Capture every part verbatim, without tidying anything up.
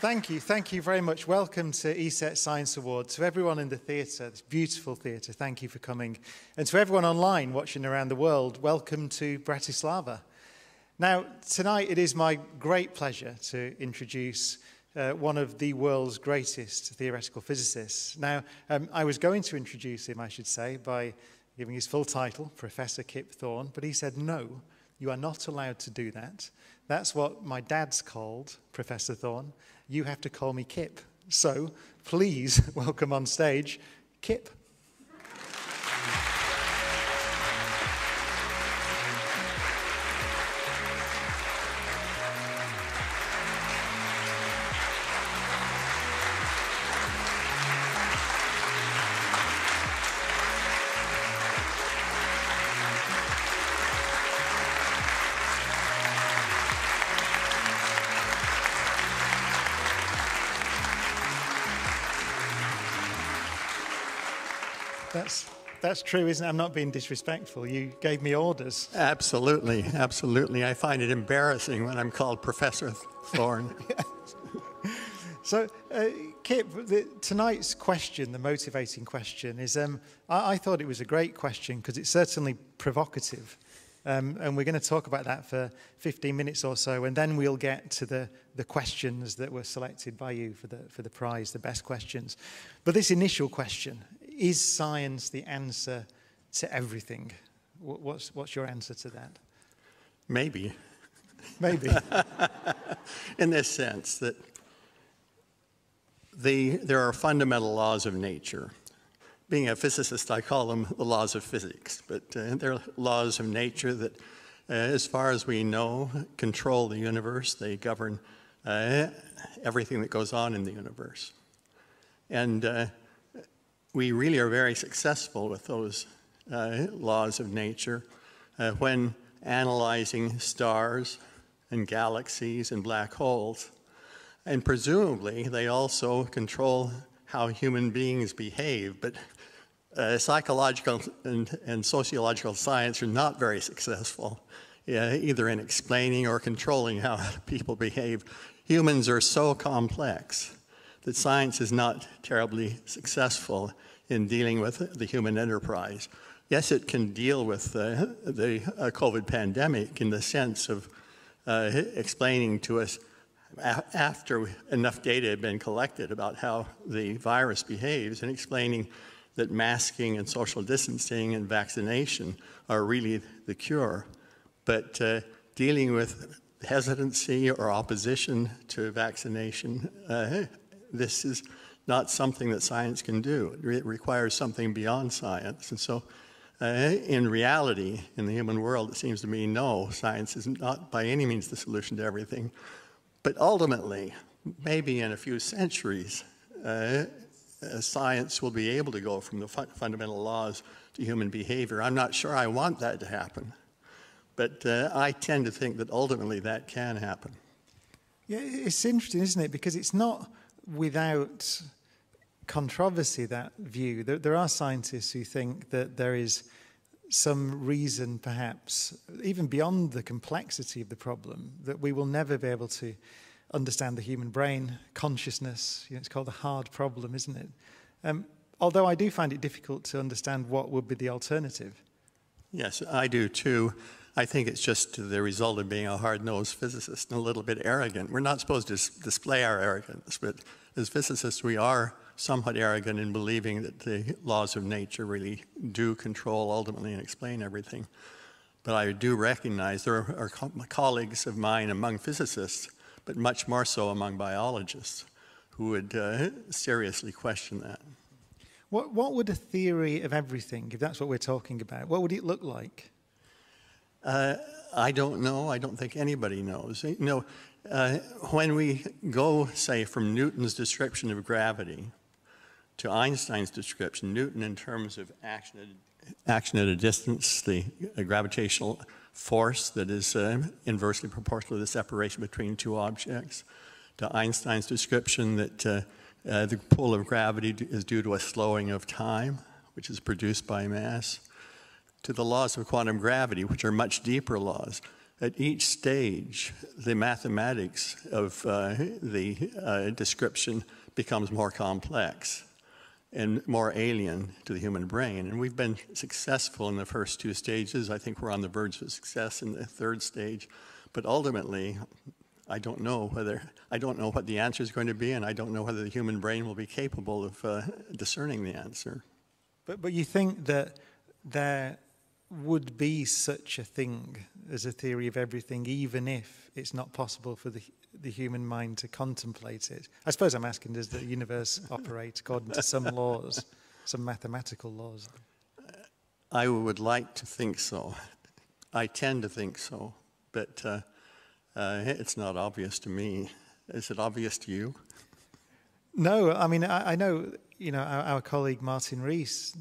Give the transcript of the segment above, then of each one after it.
Thank you, thank you very much. Welcome to ESET Science Award. To everyone in the theatre, this beautiful theatre, thank you for coming. And to everyone online watching around the world, welcome to Bratislava. Now, tonight it is my great pleasure to introduce uh, one of the world's greatest theoretical physicists. Now, um, I was going to introduce him, I should say, by giving his full title, Professor Kip Thorne, but he said, no, you are not allowed to do that. That's what my dad's called, Professor Thorne. You have to call me Kip. So please welcome on stage, Kip. That's true, isn't it? I'm not being disrespectful. You gave me orders. Absolutely, absolutely. I find it embarrassing when I'm called Professor Thorne. So, uh, Kip, the, tonight's question, the motivating question, is um, I, I thought it was a great question because it's certainly provocative. Um, and we're going to talk about that for fifteen minutes or so, and then we'll get to the, the questions that were selected by you for the, for the prize, the best questions. But this initial question, is science the answer to everything? What's, what's your answer to that? Maybe. Maybe. In this sense that the, there are fundamental laws of nature. Being a physicist, I call them the laws of physics, but uh, they're laws of nature that, uh, as far as we know, control the universe. They govern uh, everything that goes on in the universe. And uh, we really are very successful with those uh, laws of nature uh, when analyzing stars and galaxies and black holes. And presumably, they also control how human beings behave, but uh, psychological and, and sociological science are not very successful, uh, either in explaining or controlling how people behave. Humans are so complex that science is not terribly successful in dealing with the human enterprise. Yes, it can deal with uh, the uh, COVID pandemic in the sense of uh, explaining to us after enough data had been collected about how the virus behaves and explaining that masking and social distancing and vaccination are really the cure. But uh, dealing with hesitancy or opposition to vaccination, uh, this is not something that science can do. It re requires something beyond science. And so uh, in reality, in the human world, it seems to me, no, science is not by any means the solution to everything. But ultimately, maybe in a few centuries, uh, science will be able to go from the fu fundamental laws to human behavior. I'm not sure I want that to happen, but uh, I tend to think that ultimately that can happen. Yeah, it's interesting, isn't it? Because it's not without controversy, that view. There, there are scientists who think that there is some reason, perhaps, even beyond the complexity of the problem, that we will never be able to understand the human brain, consciousness. You know, it's called a hard problem, isn't it? Um, although I do find it difficult to understand what would be the alternative. Yes, I do too. I think it's just the result of being a hard-nosed physicist and a little bit arrogant. We're not supposed to display our arrogance, but as physicists, we are somewhat arrogant in believing that the laws of nature really do control ultimately and explain everything. But I do recognize there are co colleagues of mine among physicists, but much more so among biologists, who would uh, seriously question that. What, what would a theory of everything, if that's what we're talking about, what would it look like? Uh, I don't know. I don't think anybody knows. You know, uh, when we go, say, from Newton's description of gravity to Einstein's description, Newton in terms of action at, action at a distance, the uh, gravitational force that is uh, inversely proportional to the separation between two objects, to Einstein's description that uh, uh, the pull of gravity is due to a slowing of time, which is produced by mass, to the laws of quantum gravity, which are much deeper laws. At each stage, the mathematics of uh, the uh, description becomes more complex and more alien to the human brain. And we've been successful in the first two stages. I think we're on the verge of success in the third stage. But ultimately, I don't know whether, I don't know what the answer is going to be, and I don't know whether the human brain will be capable of uh, discerning the answer. But, but you think that there would be such a thing as a theory of everything, even if it's not possible for the, the human mind to contemplate it? I suppose I'm asking, does the universe operate according to some laws, some mathematical laws? I would like to think so. I tend to think so, but uh, uh, it's not obvious to me. Is it obvious to you? No, I mean, I, I know, you know, our, our colleague Martin Rees,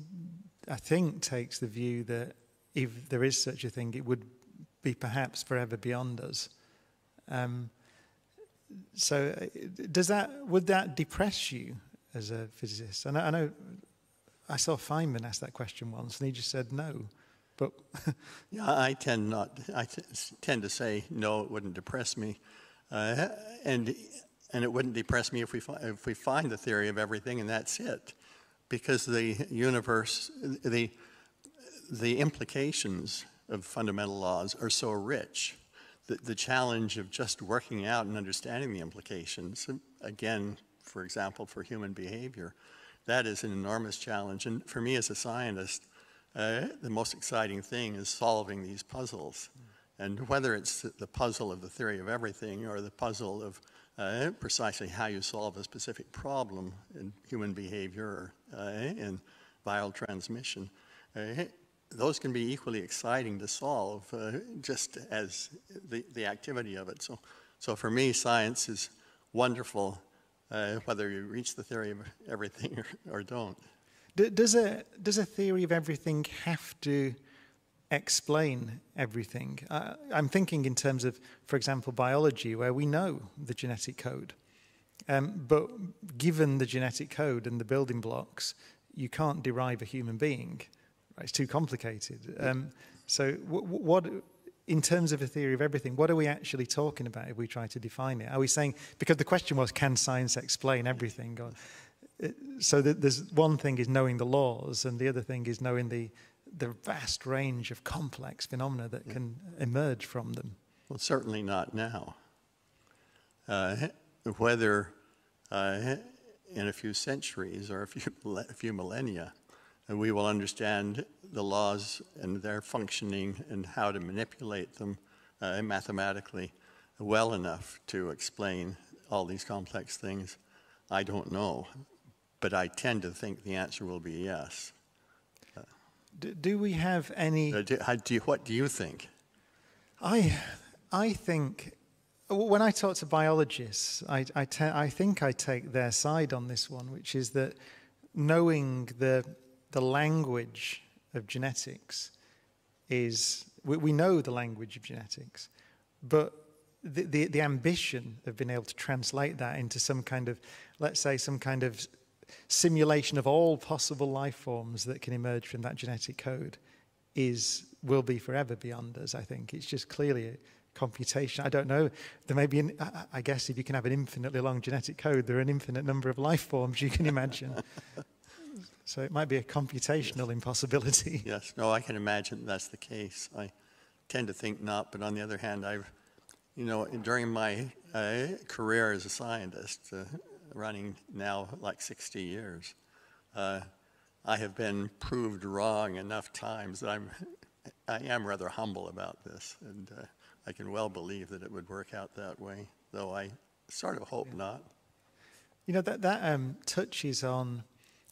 I think, takes the view that if there is such a thing, it would be perhaps forever beyond us. Um, so, does that would that depress you as a physicist? And I, I know I saw Feynman ask that question once, and he just said no. But yeah, I tend not. I t tend to say no. It wouldn't depress me, uh, and and it wouldn't depress me if we fi if we find the theory of everything and that's it, because the universe, the the implications of fundamental laws are so rich that the challenge of just working out and understanding the implications, again, for example, for human behavior, that is an enormous challenge. And for me as a scientist, uh, the most exciting thing is solving these puzzles. Mm. And whether it's the puzzle of the theory of everything or the puzzle of uh, precisely how you solve a specific problem in human behavior or uh, in viral transmission, uh, those can be equally exciting to solve, uh, just as the, the activity of it. So, so for me, science is wonderful, uh, whether you reach the theory of everything or, or don't. Does a, does a theory of everything have to explain everything? I, I'm thinking in terms of, for example, biology, where we know the genetic code. Um, but given the genetic code and the building blocks, you can't derive a human being. It's too complicated. Um, so w what, in terms of a theory of everything, what are we actually talking about if we try to define it? Are we saying, because the question was, can science explain everything? Or, so that there's one thing is knowing the laws, and the other thing is knowing the, the vast range of complex phenomena that yeah. can emerge from them. Well, certainly not now. Uh, whether uh, in a few centuries or a few, a few millennia, and we will understand the laws and their functioning and how to manipulate them uh, mathematically well enough to explain all these complex things. I don't know, but I tend to think the answer will be yes. Uh, do, do we have any... Uh, do, how do you, what do you think? I, I think... When I talk to biologists, I, I, I think I take their side on this one, which is that knowing the... the language of genetics is, we, we know the language of genetics, but the, the, the ambition of being able to translate that into some kind of, let's say, some kind of simulation of all possible life forms that can emerge from that genetic code is, will be forever beyond us, I think. It's just clearly a computation. I don't know, there may be, an, I, I guess if you can have an infinitely long genetic code, there are an infinite number of life forms you can imagine. So it might be a computational yes. impossibility. Yes, no, I can imagine that's the case. I tend to think not, but on the other hand, I've, you know, during my uh, career as a scientist, uh, running now like sixty years, uh, I have been proved wrong enough times that I'm, I am rather humble about this, and uh, I can well believe that it would work out that way, though I sort of hope yeah. not. You know, that, that um, touches on...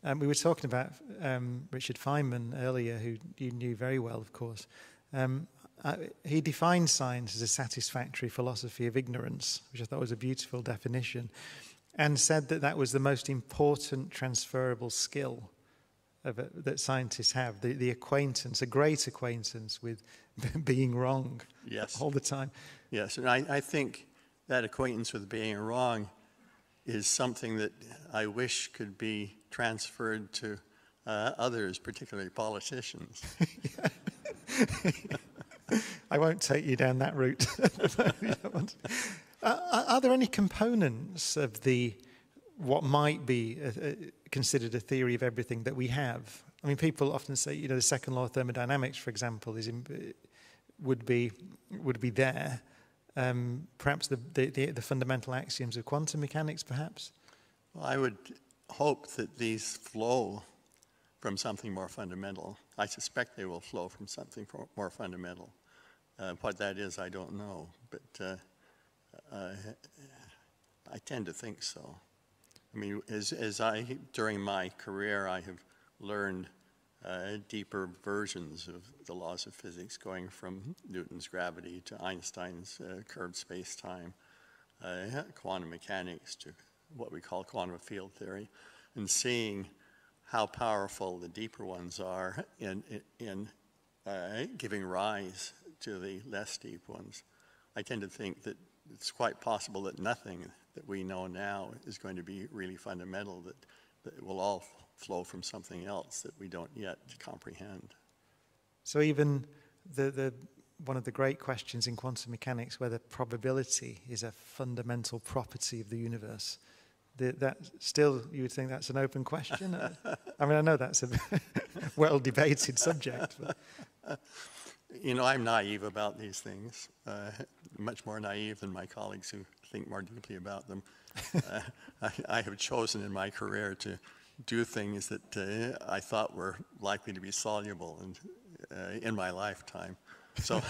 Um, we were talking about um, Richard Feynman earlier, who you knew very well, of course. Um, I, he defined science as a satisfactory philosophy of ignorance, which I thought was a beautiful definition, and said that that was the most important transferable skill of a, that scientists have, the, the acquaintance, a great acquaintance with being wrong yes. all the time. Yes, and I, I think that acquaintance with being wrong is something that I wish could be transferred to uh, others, particularly politicians. I won't take you down that route. uh, are there any components of the what might be a, a considered a theory of everything that we have? I mean, people often say, you know, the second law of thermodynamics, for example, is in, would be would be there. Um, perhaps the, the, the, the fundamental axioms of quantum mechanics, perhaps? Well, I would hope that these flow from something more fundamental. I suspect they will flow from something more fundamental. Uh, what that is, I don't know, but uh, uh, I tend to think so. I mean, as, as I, during my career, I have learned Uh, deeper versions of the laws of physics, going from Newton's gravity to Einstein's uh, curved space-time, uh, quantum mechanics to what we call quantum field theory, and seeing how powerful the deeper ones are in, in uh, giving rise to the less deep ones. I tend to think that it's quite possible that nothing that we know now is going to be really fundamental, that, that it will all flow from something else that we don't yet comprehend. So even the, the, one of the great questions in quantum mechanics, whether probability is a fundamental property of the universe, the, that still, you would think that's an open question? I mean, I know that's a well-debated subject. But. You know, I'm naive about these things, uh, much more naive than my colleagues who think more deeply about them. uh, I, I have chosen in my career to do things that uh, I thought were likely to be soluble and, uh, in my lifetime. So,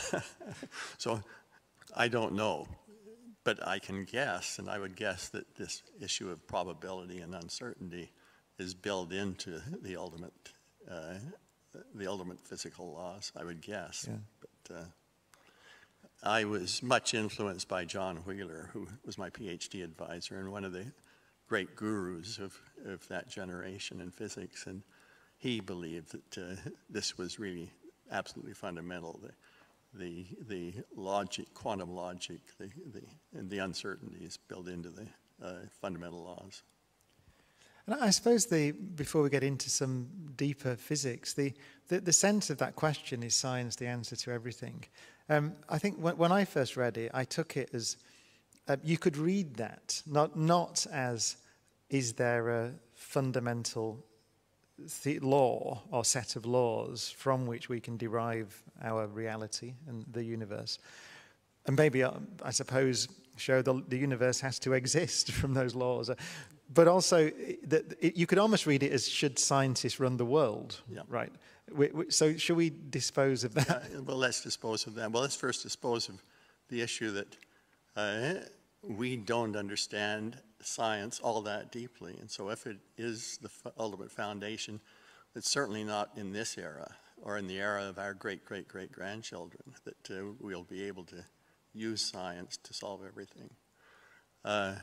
so I don't know, but I can guess, and I would guess that this issue of probability and uncertainty is built into the ultimate, uh, the ultimate physical laws, I would guess. Yeah. But, uh, I was much influenced by John Wheeler, who was my PhD advisor, and one of the great gurus of, of that generation in physics, and he believed that uh, this was really absolutely fundamental, the the, the logic, quantum logic, the, the, and the uncertainties built into the uh, fundamental laws. And I suppose, the, before we get into some deeper physics, the, the, the sense of that question, is science the answer to everything? Um, I think when, when I first read it, I took it as Uh, you could read that, not, not as, is there a fundamental th law or set of laws from which we can derive our reality and the universe? And maybe, uh, I suppose, show the, the universe has to exist from those laws. But also, that it, you could almost read it as, should scientists run the world, yeah. Right? We, we, so should we dispose of that? Uh, well, let's dispose of that. Well, let's first dispose of the issue that uh, we don't understand science all that deeply, and so if it is the f ultimate foundation, it's certainly not in this era or in the era of our great-great-great-grandchildren that uh, we'll be able to use science to solve everything. Uh,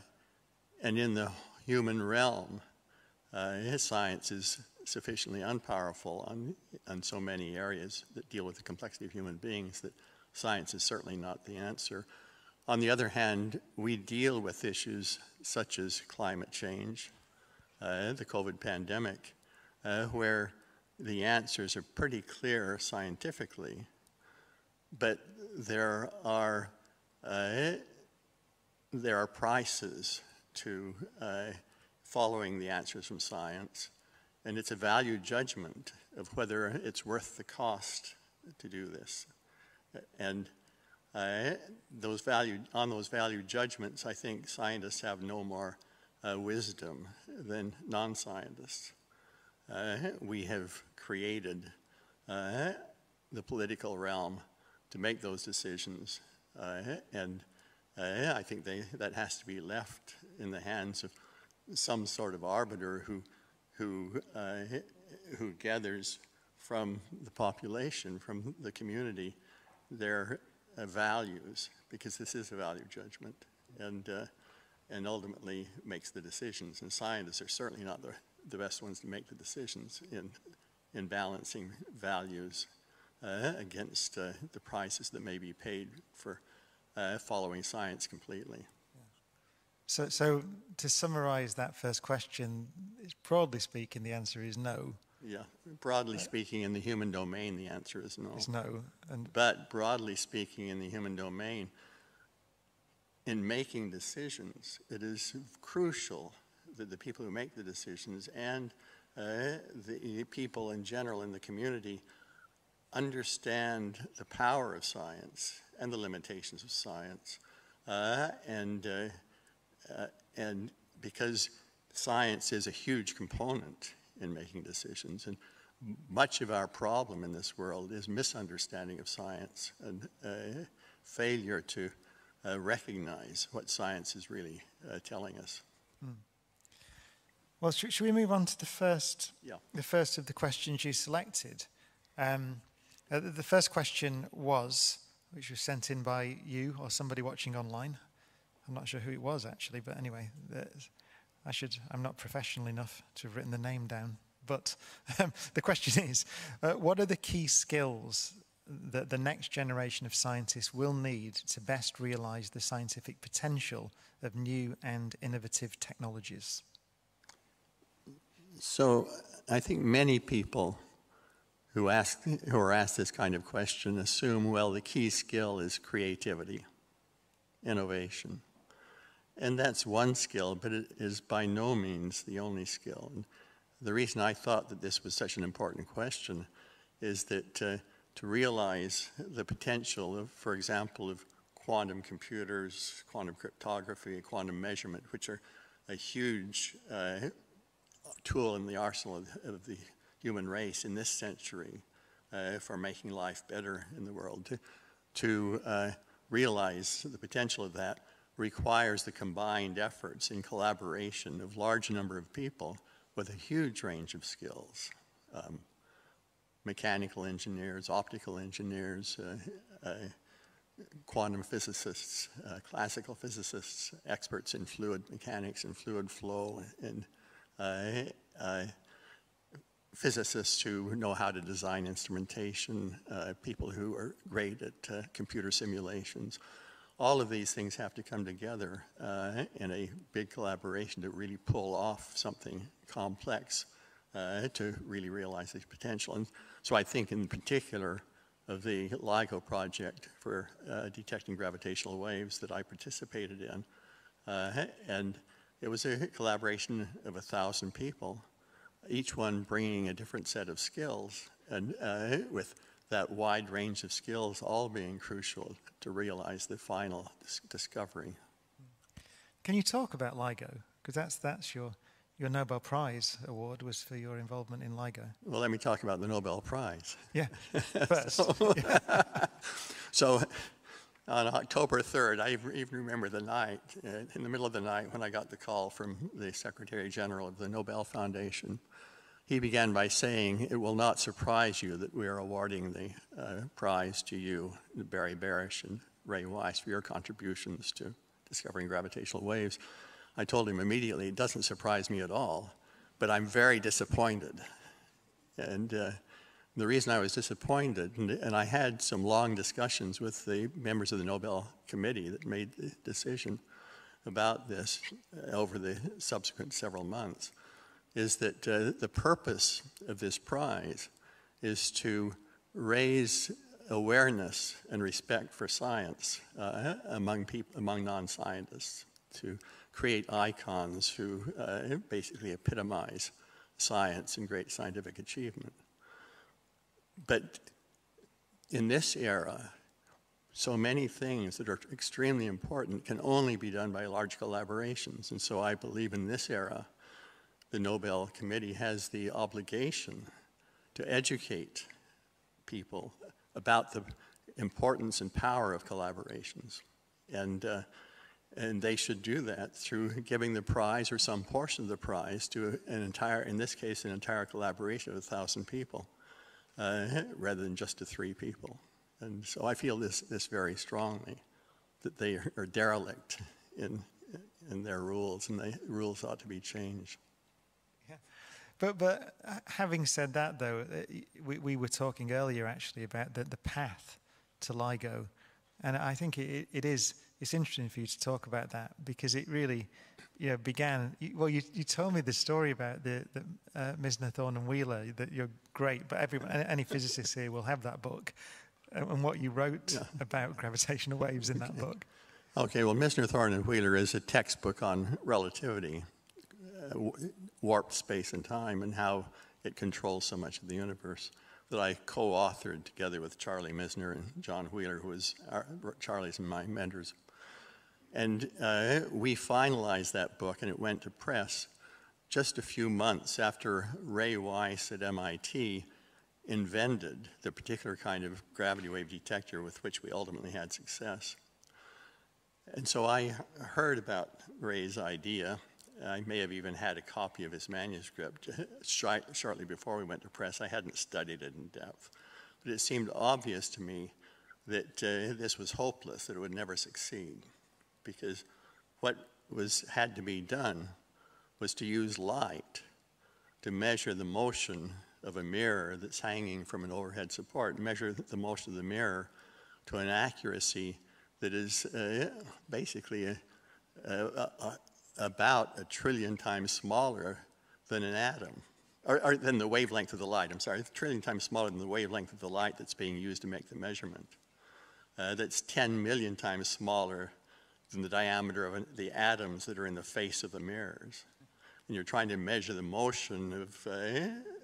and in the human realm, uh, science is sufficiently unpowerful on, on so many areas that deal with the complexity of human beings that science is certainly not the answer. On the other hand, we deal with issues such as climate change, uh, the COVID pandemic, uh, where the answers are pretty clear scientifically, but there are, uh, there are prices to uh, following the answers from science, and it's a value judgment of whether it's worth the cost to do this. And Uh, those value, on those value judgments, I think scientists have no more uh, wisdom than non-scientists. Uh, we have created uh, the political realm to make those decisions, uh, and uh, I think they, that has to be left in the hands of some sort of arbiter who, who, uh, who gathers from the population, from the community, their Uh, values, because this is a value judgment, and uh, and ultimately makes the decisions. And scientists are certainly not the, the best ones to make the decisions in in balancing values uh, against uh, the prices that may be paid for uh, following science completely. Yeah. So, so to summarize that first question, broadly speaking, the answer is no. Yeah, broadly uh, speaking, in the human domain, the answer is no. Is no. And but broadly speaking, in the human domain, in making decisions, it is crucial that the people who make the decisions and uh, the people in general in the community understand the power of science and the limitations of science, uh, and uh, uh, and because science is a huge component in making decisions, and much of our problem in this world is misunderstanding of science and uh, failure to uh, recognize what science is really uh, telling us. Mm. Well, sh should we move on to the first, yeah. the first of the questions you selected? Um, uh, the first question was, which was sent in by you or somebody watching online. I'm not sure who it was actually, but anyway, I should, I'm not professional enough to have written the name down. But um, the question is, uh, what are the key skills that the next generation of scientists will need to best realize the scientific potential of new and innovative technologies? So I think many people who ask, who are asked this kind of question assume, well, the key skill is creativity, innovation. And that's one skill, but it is by no means the only skill. And the reason I thought that this was such an important question is that uh, to realize the potential of, for example, of quantum computers, quantum cryptography, quantum measurement, which are a huge uh, tool in the arsenal of, of the human race in this century uh, for making life better in the world. To, to uh, realize the potential of that requires the combined efforts and collaboration of large number of people with a huge range of skills. Um, mechanical engineers, optical engineers, uh, uh, quantum physicists, uh, classical physicists, experts in fluid mechanics and fluid flow, and uh, uh, physicists who know how to design instrumentation, uh, people who are great at uh, computer simulations. All of these things have to come together uh, in a big collaboration to really pull off something complex uh, to really realize this potential. And so I think in particular of the LIGO project for uh, detecting gravitational waves that I participated in, uh, and it was a collaboration of a thousand people, each one bringing a different set of skills, and uh, with that wide range of skills all being crucial to realize the final dis discovery. Can you talk about LIGO? Because that's, that's your, your Nobel Prize award was for your involvement in LIGO. Well, let me talk about the Nobel Prize. Yeah, first. so, yeah. so on October third, I even remember the night, in the middle of the night, when I got the call from the Secretary General of the Nobel Foundation. He began by saying, it will not surprise you that we are awarding the uh, prize to you, Barry Barish and Ray Weiss, for your contributions to discovering gravitational waves. I told him immediately, it doesn't surprise me at all, but I'm very disappointed. And uh, the reason I was disappointed, and, and I had some long discussions with the members of the Nobel Committee that made the decision about this over the subsequent several months, is that uh, the purpose of this prize is to raise awareness and respect for science uh, among people, among non-scientists, to create icons who uh, basically epitomize science and great scientific achievement. But in this era, so many things that are extremely important can only be done by large collaborations, and so I believe in this era the Nobel Committee has the obligation to educate people about the importance and power of collaborations. And, uh, and they should do that through giving the prize or some portion of the prize to an entire, in this case, an entire collaboration of a thousand people, uh, rather than just to three people. And so I feel this, this very strongly, that they are, are derelict in, in their rules, and the rules ought to be changed. But, but having said that, though, we, we were talking earlier, actually, about the, the path to LIGO. And I think it, it is it's interesting for you to talk about that, because it really, you know, began. Well, you you told me the story about the, the uh, Misner, Thorne, and Wheeler, that you're great, but everyone, any physicist here will have that book, and what you wrote yeah. about gravitational waves in that okay. book. Okay, well, Misner, Thorne, and Wheeler is a textbook on relativity, uh, warped space and time, and how it controls so much of the universe, that I co-authored together with Charlie Misner and John Wheeler, who was our, Charlie's and my mentors. And uh, we finalized that book, and it went to press just a few months after Ray Weiss at M I T invented the particular kind of gravity wave detector with which we ultimately had success. And so I heard about Ray's idea. I may have even had a copy of his manuscript shortly before we went to press. I hadn't studied it in depth, but it seemed obvious to me that uh, this was hopeless, that it would never succeed, because what was had to be done was to use light to measure the motion of a mirror that's hanging from an overhead support, measure the motion of the mirror to an accuracy that is uh, basically a, a, a about a trillion times smaller than an atom, or, or than the wavelength of the light, I'm sorry, a trillion times smaller than the wavelength of the light that's being used to make the measurement. Uh, that's ten million times smaller than the diameter of an, the atoms that are in the face of the mirrors. And you're trying to measure the motion of uh,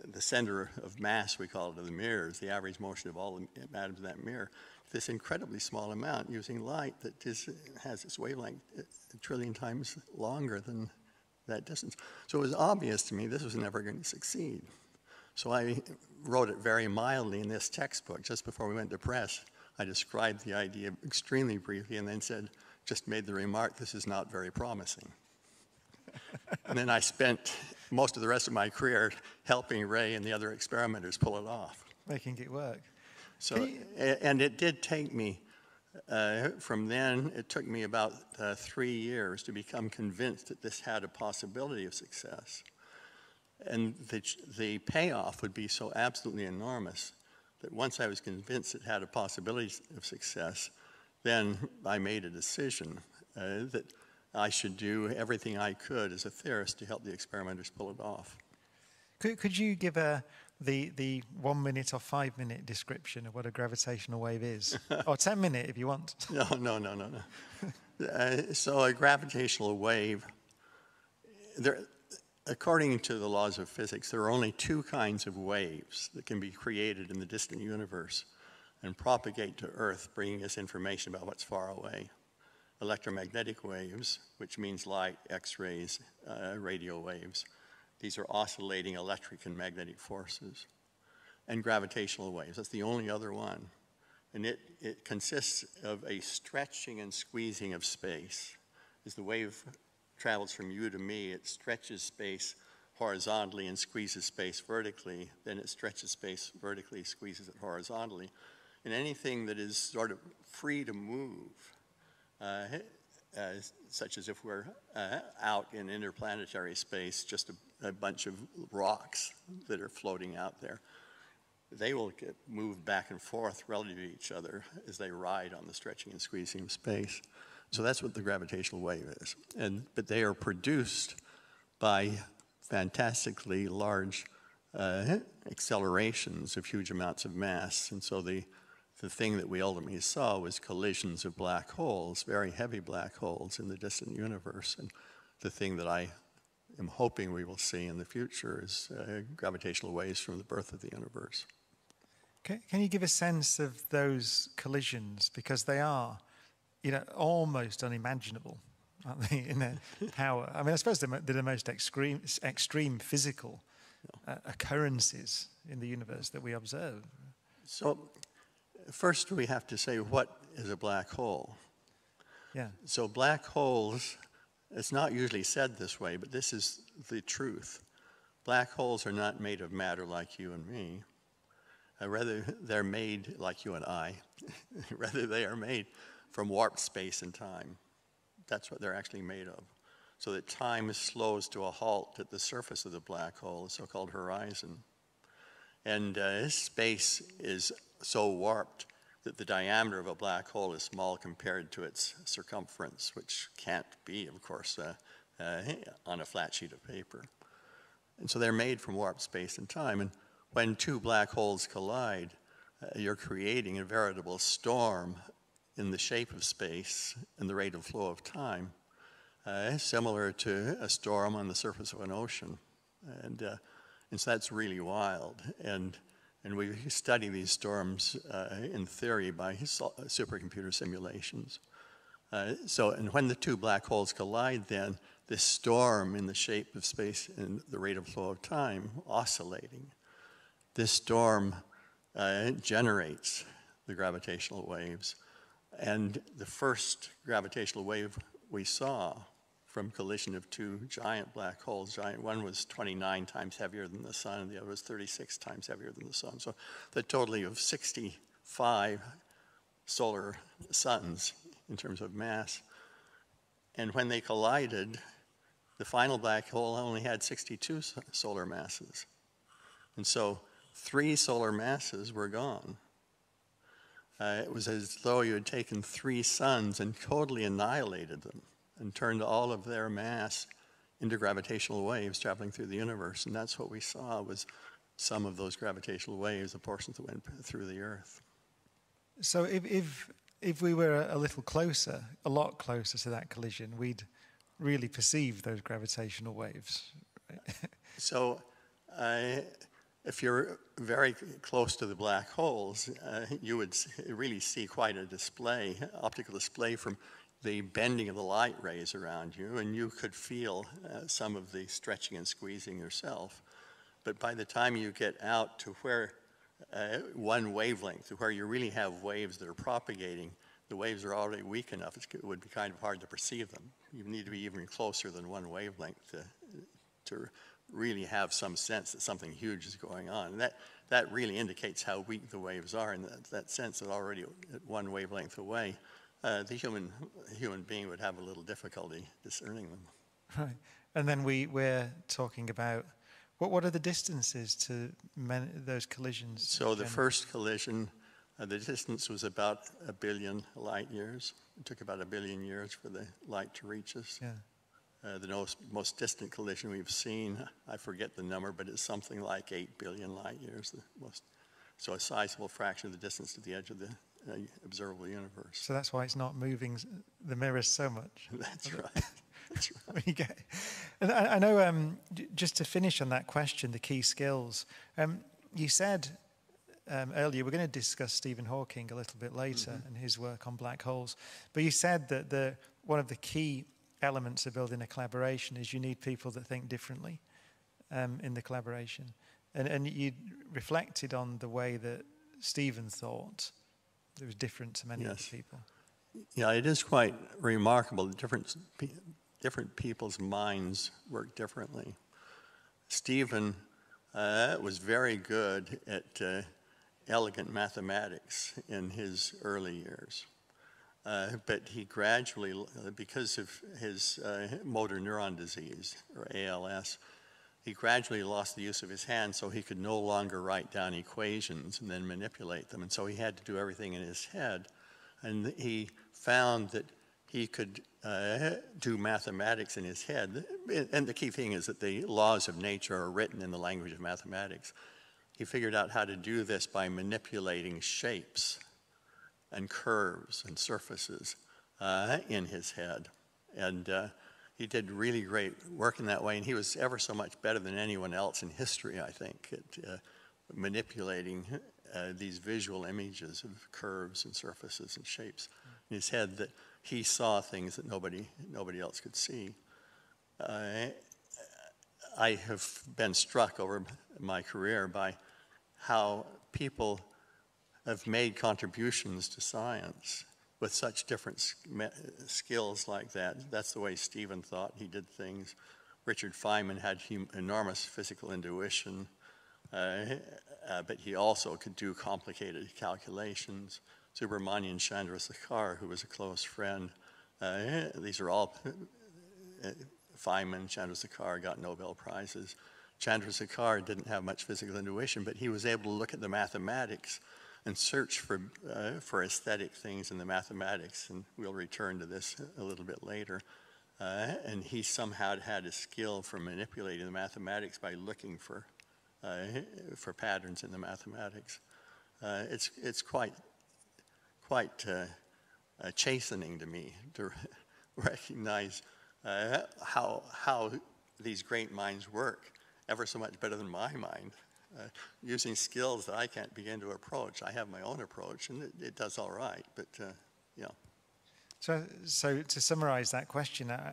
the center of mass, we call it, of the mirrors, the average motion of all the atoms in that mirror, this incredibly small amount using light that is, has its wavelength a trillion times longer than that distance. So it was obvious to me this was never going to succeed. So I wrote it very mildly in this textbook. Just before we went to press, I described the idea extremely briefly and then said, just made the remark, this is not very promising. And then I spent most of the rest of my career helping Ray and the other experimenters pull it off. Making it work. So, and it did take me, uh, from then, it took me about uh, three years to become convinced that this had a possibility of success. And the, the payoff would be so absolutely enormous that once I was convinced it had a possibility of success, then I made a decision uh, that I should do everything I could as a theorist to help the experimenters pull it off. Could, could you give a... The, the one minute or five minute description of what a gravitational wave is, or ten minute if you want. No, no, no, no, no. Uh, so a gravitational wave, there, according to the laws of physics, there are only two kinds of waves that can be created in the distant universe and propagate to Earth, bringing us information about what's far away. Electromagnetic waves, which means light, X-rays, uh, radio waves. These are oscillating electric and magnetic forces. And gravitational waves, that's the only other one. And it, it consists of a stretching and squeezing of space. As the wave travels from you to me, it stretches space horizontally and squeezes space vertically. Then it stretches space vertically, squeezes it horizontally. And anything that is sort of free to move, uh, uh, such as if we're uh, out in interplanetary space, just a a bunch of rocks that are floating out there, they will get moved back and forth relative to each other as they ride on the stretching and squeezing of space. So that's what the gravitational wave is. And, but they are produced by fantastically large uh, accelerations of huge amounts of mass. And so the, the thing that we ultimately saw was collisions of black holes, very heavy black holes in the distant universe. And the thing that I I'm hoping we will see in the future is uh, gravitational waves from the birth of the universe. Can, can you give a sense of those collisions? Because they are, you know, almost unimaginable, aren't they, in their power? I mean, I suppose they're, they're the most extreme, extreme physical uh, occurrences in the universe that we observe. So first we have to say, what is a black hole? Yeah. So black holes... It's not usually said this way, but this is the truth. Black holes are not made of matter like you and me. Uh, rather, they're made like you and I. Rather, they are made from warped space and time. That's what they're actually made of. So that time slows to a halt at the surface of the black hole, the so-called horizon. And uh, space is so warped that the diameter of a black hole is small compared to its circumference, which can't be, of course, uh, uh, on a flat sheet of paper. And so they're made from warped space and time. And when two black holes collide, uh, you're creating a veritable storm in the shape of space and the rate of flow of time, uh, similar to a storm on the surface of an ocean. And, uh, and so that's really wild. And, and we study these storms uh, in theory by supercomputer simulations. Uh, so, and when the two black holes collide then, this storm in the shape of space and the rate of flow of time oscillating, this storm uh, generates the gravitational waves. And the first gravitational wave we saw from collision of two giant black holes, giant, one was twenty-nine times heavier than the sun, and the other was thirty-six times heavier than the sun. So the total of sixty-five solar suns in terms of mass. And when they collided, the final black hole only had sixty-two solar masses. And so three solar masses were gone. Uh, it was as though you had taken three suns and totally annihilated them and turned all of their mass into gravitational waves traveling through the universe. And that's what we saw, was some of those gravitational waves, the portions that went through the Earth. So if, if, if we were a little closer, a lot closer to that collision, we'd really perceive those gravitational waves. So uh, if you're very close to the black holes, uh, you would really see quite a display, optical display from the bending of the light rays around you, and you could feel uh, some of the stretching and squeezing yourself. But by the time you get out to where uh, one wavelength, to where you really have waves that are propagating, the waves are already weak enough, it's, it would be kind of hard to perceive them. You need to be even closer than one wavelength to, to really have some sense that something huge is going on. And that, that really indicates how weak the waves are, and that, that sense that already at one wavelength away, uh, the human, human being would have a little difficulty discerning them. Right. And then we, we're talking about, what, what are the distances to men, those collisions? So the first collision, uh, the distance was about a billion light years. It took about a billion years for the light to reach us. Yeah. Uh, the most, most distant collision we've seen, I forget the number, but it's something like eight billion light years. The most, so a sizable fraction of the distance to the edge of the uh, observable universe. So that's why it's not moving the mirrors so much. That's right. That's right. When you get, and I, I know, um, just to finish on that question, the key skills, um, you said um, earlier, we're going to discuss Stephen Hawking a little bit later, mm-hmm. and his work on black holes, but you said that the one of the key elements of building a collaboration is you need people that think differently um, in the collaboration. And, and you reflected on the way that Stephen thought that was different to many yes. other people. Yeah, it is quite remarkable. Different, different people's minds work differently. Stephen uh, was very good at uh, elegant mathematics in his early years. Uh, but he gradually, uh, because of his uh, motor neuron disease, or A L S, he gradually lost the use of his hands, so he could no longer write down equations and then manipulate them. And so he had to do everything in his head. And he found that he could uh, do mathematics in his head. And the key thing is that the laws of nature are written in the language of mathematics. He figured out how to do this by manipulating shapes and curves and surfaces uh, in his head. And uh, he did really great work in that way, and he was ever so much better than anyone else in history, I think, at uh, manipulating uh, these visual images of curves and surfaces and shapes in his head, that he saw things that nobody, nobody else could see. Uh, I have been struck over my career by how people have made contributions to science with such different skills like that. That's the way Stephen thought he did things. Richard Feynman had enormous physical intuition, uh, uh, but he also could do complicated calculations. Subrahmanyan Chandrasekhar, who was a close friend, uh, these are all, uh, Feynman, Chandrasekhar got Nobel Prizes. Chandrasekhar didn't have much physical intuition, but he was able to look at the mathematics and search for, uh, for aesthetic things in the mathematics, and we'll return to this a little bit later. Uh, and he somehow had a skill for manipulating the mathematics by looking for, uh, for patterns in the mathematics. Uh, it's, it's quite, quite uh, uh, chastening to me to recognize uh, how, how these great minds work, ever so much better than my mind, uh, using skills that I can't begin to approach. I have my own approach, and it, it does all right, but, uh, you know. So, so to summarize that question, I,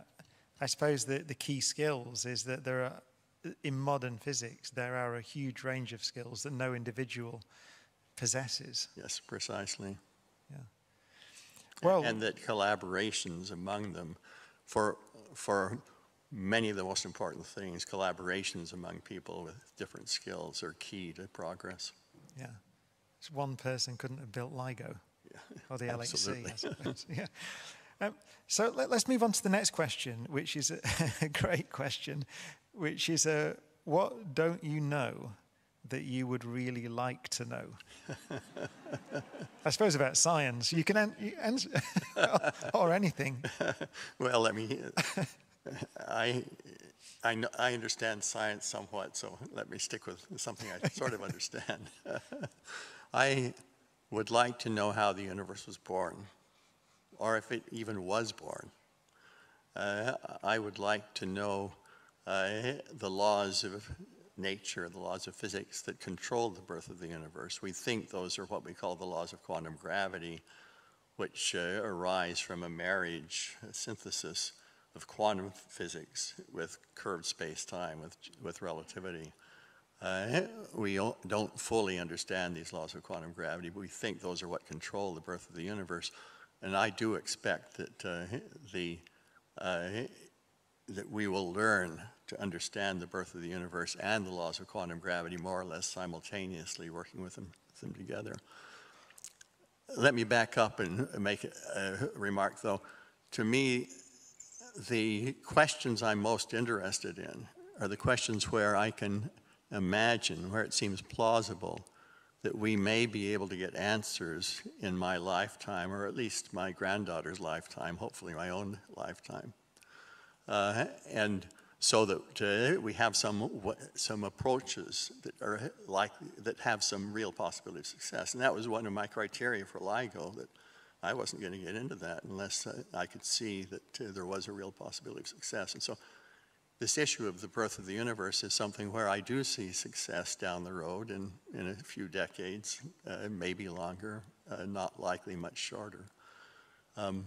I suppose the, the key skills is that there are, in modern physics, there are a huge range of skills that no individual possesses. Yes, precisely. Yeah. Well, and, and that collaborations among them, for, for many of the most important things, collaborations among people with different skills are key to progress. Yeah. So one person couldn't have built LIGO. Or the L H C, I suppose. Yeah. Um, so let, let's move on to the next question, which is a, a great question, which is, uh, what don't you know that you would really like to know? I suppose about science. You can an you answer, or anything. Well, I mean, I, I, know, I understand science somewhat, so let me stick with something I sort of understand. I... would like to know how the universe was born, or if it even was born. Uh, I would like to know uh, the laws of nature, the laws of physics that control the birth of the universe. We think those are what we call the laws of quantum gravity, which uh, arise from a marriage, a synthesis of quantum physics with curved space-time, with, with relativity. Uh, we don't fully understand these laws of quantum gravity, but we think those are what control the birth of the universe. And I do expect that, uh, the, uh, that we will learn to understand the birth of the universe and the laws of quantum gravity more or less simultaneously, working with them, them together. Let me back up and make a remark, though. To me, the questions I'm most interested in are the questions where I can imagine, where it seems plausible that we may be able to get answers in my lifetime, or at least my granddaughter's lifetime, hopefully my own lifetime. Uh, and so that uh, we have some, some approaches that are likely, that have some real possibility of success. And that was one of my criteria for LIGO, that I wasn't going to get into that unless uh, I could see that uh, there was a real possibility of success. And so this issue of the birth of the universe is something where I do see success down the road in, in a few decades, uh, maybe longer, uh, not likely much shorter. Um,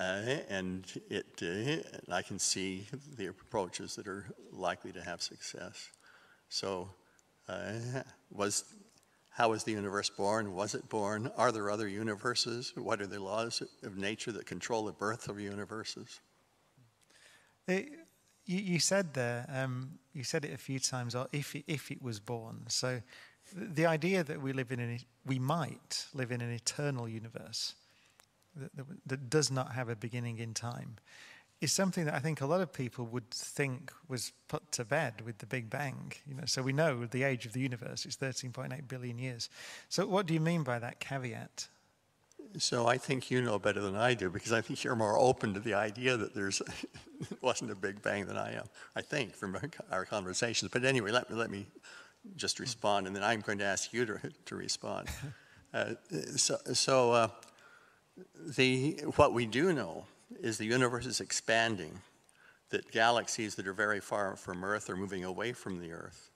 uh, and it, uh, I can see the approaches that are likely to have success. So uh, was, how was the universe born? Was it born? Are there other universes? What are the laws of nature that control the birth of universes? They, You, you said there, um, you said it a few times, or if it, if it was born. So the idea that we live in, an, we might live in an eternal universe that, that, that does not have a beginning in time is something that I think a lot of people would think was put to bed with the Big Bang. You know, so we know the age of the universe is thirteen point eight billion years. So what do you mean by that caveat? So I think you know better than I do, because I think you're more open to the idea that there's wasn't a Big Bang than I am, I think, from our conversations. But anyway, let me, let me just respond, and then I'm going to ask you to, to respond. Uh, so so uh, the, what we do know is the universe is expanding, that galaxies that are very far from Earth are moving away from the Earth.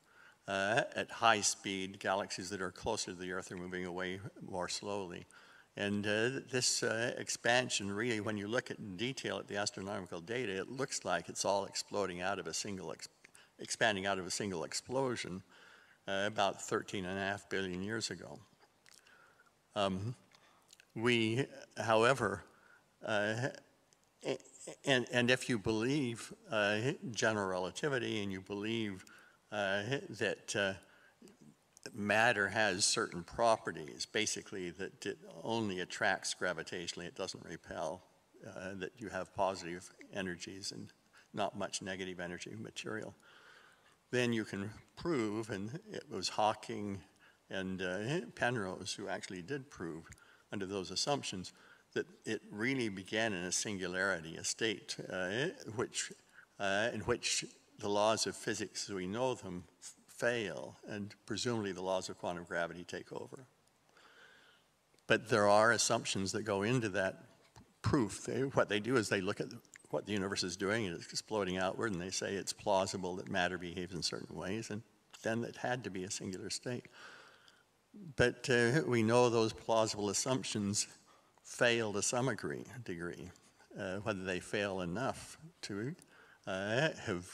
Uh, at high speed, galaxies that are closer to the Earth are moving away more slowly. And uh, this uh, expansion, really, when you look at in detail at the astronomical data, it looks like it's all exploding out of a single, ex expanding out of a single explosion uh, about thirteen and a half billion years ago. Um, we, however, uh, and, and if you believe uh, general relativity and you believe uh, that uh, matter has certain properties, basically that it only attracts gravitationally, it doesn't repel, uh, that you have positive energies and not much negative energy material, then you can prove, and it was Hawking and uh, Penrose, who actually did prove under those assumptions that it really began in a singularity, a state uh, which, uh, in which the laws of physics as we know them fail, and presumably the laws of quantum gravity take over. But there are assumptions that go into that proof. They, what they do is they look at what the universe is doing, and it's exploding outward, and they say it's plausible that matter behaves in certain ways, and then it had to be a singular state. But uh, we know those plausible assumptions fail to some degree, degree. Uh, whether they fail enough to uh, have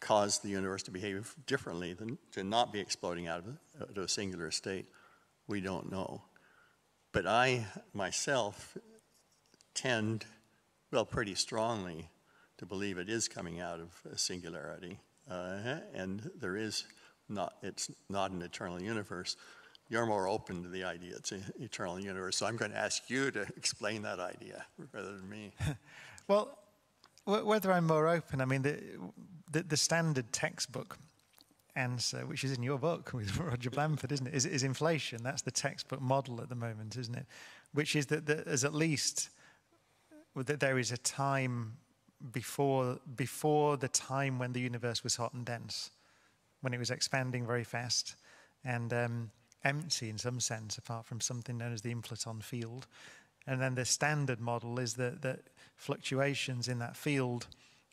caused the universe to behave differently than to not be exploding out of, out of a singular state, we don't know. But I, myself, tend, well, pretty strongly to believe it is coming out of a singularity. Uh, and there is not, it's not an eternal universe. You're more open to the idea it's an eternal universe, so I'm going to ask you to explain that idea rather than me. Well, w whether I'm more open, I mean, the, the, the standard textbook answer, which is in your book with Roger Blanford, isn't it, is, is inflation. That's the textbook model at the moment, isn't it? Which is that there's at least, that there is a time before, before the time when the universe was hot and dense, when it was expanding very fast and um, empty in some sense, apart from something known as the inflaton field. And then the standard model is that, that fluctuations in that field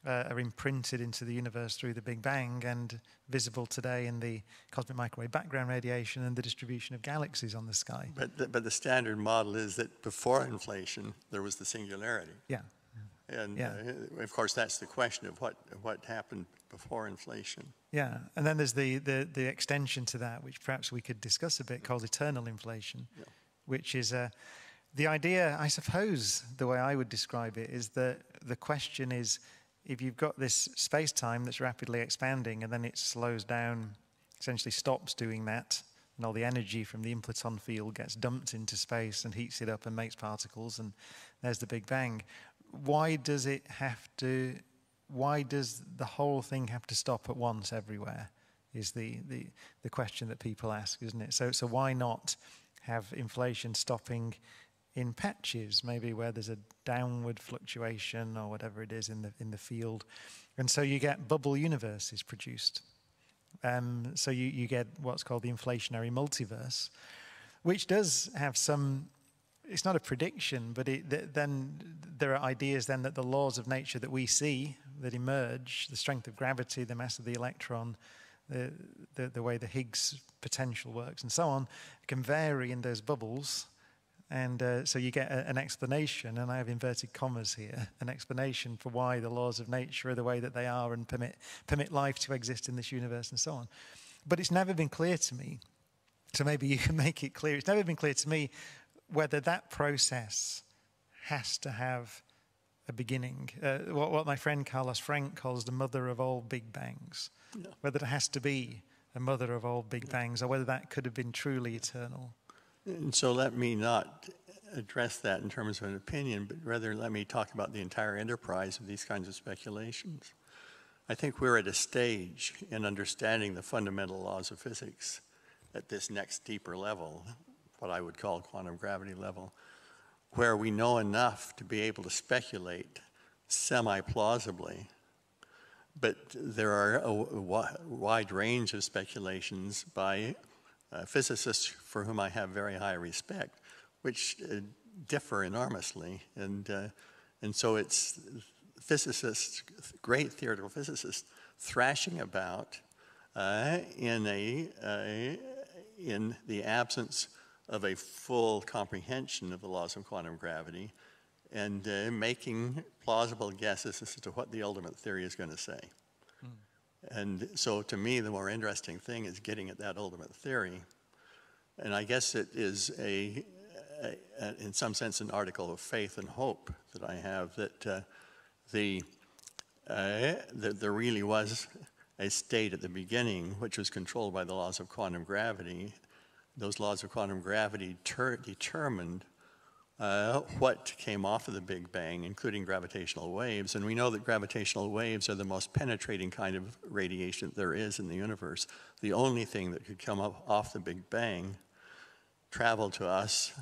uh, are imprinted into the universe through the Big Bang and visible today in the cosmic microwave background radiation and the distribution of galaxies on the sky. But the, but the standard model is that before inflation, there was the singularity. Yeah. And yeah. Uh, of course, that's the question of what what happened before inflation. Yeah, and then there's the the, the extension to that, which perhaps we could discuss a bit, called eternal inflation, yeah. Which is uh, the idea. I suppose the way I would describe it is that the question is, if you've got this space-time that's rapidly expanding, and then it slows down, essentially stops doing that, and all the energy from the inflaton field gets dumped into space and heats it up and makes particles, and there's the Big Bang. Why does it have to, why does the whole thing have to stop at once everywhere is the, the, the question that people ask, isn't it? So, so why not have inflation stopping in patches, maybe where there's a downward fluctuation or whatever it is in the, in the field? And so you get bubble universes produced. Um, so you, you get what's called the inflationary multiverse, which does have some... It's not a prediction, but it, th then there are ideas then that the laws of nature that we see that emerge, the strength of gravity, the mass of the electron, the, the, the way the Higgs potential works and so on, can vary in those bubbles. And uh, so you get a, an explanation, and I have inverted commas here, an explanation for why the laws of nature are the way that they are and permit, permit life to exist in this universe and so on. But it's never been clear to me, so maybe you can make it clear, it's never been clear to me whether that process has to have a beginning, uh, what, what my friend Carlos Frank calls the mother of all Big Bangs, yeah. Whether there has to be a mother of all Big Bangs, or whether that could have been truly eternal. And so let me not address that in terms of an opinion, but rather let me talk about the entire enterprise of these kinds of speculations. I think we're at a stage in understanding the fundamental laws of physics at this next deeper level, what I would call quantum gravity level, where we know enough to be able to speculate semi-plausibly. But there are a wide range of speculations by uh, physicists for whom I have very high respect, which uh, differ enormously. And, uh, and so it's physicists, great theoretical physicists, thrashing about uh, in, a, uh, in the absence of a full comprehension of the laws of quantum gravity and uh, making plausible guesses as to what the ultimate theory is going to say. Mm. And so to me, the more interesting thing is getting at that ultimate theory. And I guess it is, a, a, a in some sense, an article of faith and hope that I have that, uh, the, uh, that there really was a state at the beginning which was controlled by the laws of quantum gravity. Those laws of quantum gravity determined uh, what came off of the Big Bang, including gravitational waves. And we know that gravitational waves are the most penetrating kind of radiation there is in the universe. The only thing that could come up off the Big Bang traveled to us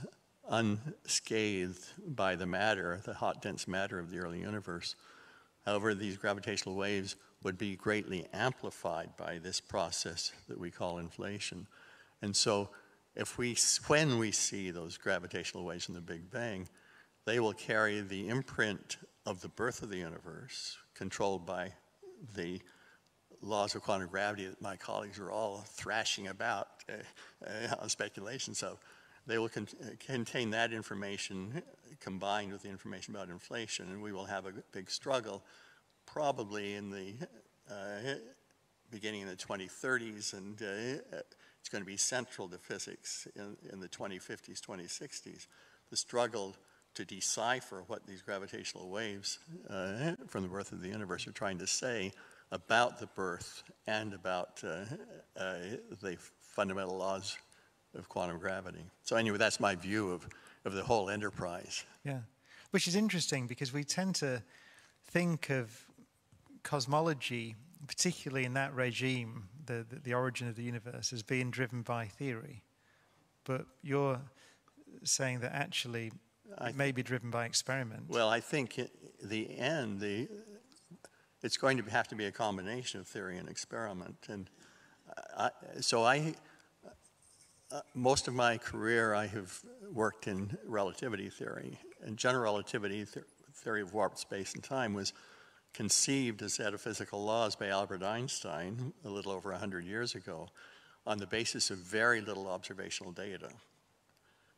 unscathed by the matter, the hot, dense matter of the early universe. However, these gravitational waves would be greatly amplified by this process that we call inflation. And so if we, when we see those gravitational waves in the Big Bang, they will carry the imprint of the birth of the universe, controlled by the laws of quantum gravity that my colleagues are all thrashing about uh, uh, on speculations of. They will con contain that information combined with the information about inflation, and we will have a big struggle probably in the uh, beginning in the twenty thirties, and uh, it's going to be central to physics in, in the twenty fifties, twenty sixties, the struggle to decipher what these gravitational waves uh, from the birth of the universe are trying to say about the birth and about uh, uh, the fundamental laws of quantum gravity. So anyway, that's my view of, of the whole enterprise. Yeah, which is interesting because we tend to think of cosmology, particularly in that regime, the, the, the origin of the universe, as being driven by theory. But you're saying that actually it may be driven by experiment. Well, I think in the end, the, it's going to have to be a combination of theory and experiment. And I, so I... Uh, most of my career, I have worked in relativity theory. And general relativity, the theory of warped space and time, was conceived as set of physical laws by Albert Einstein a little over one hundred years ago on the basis of very little observational data.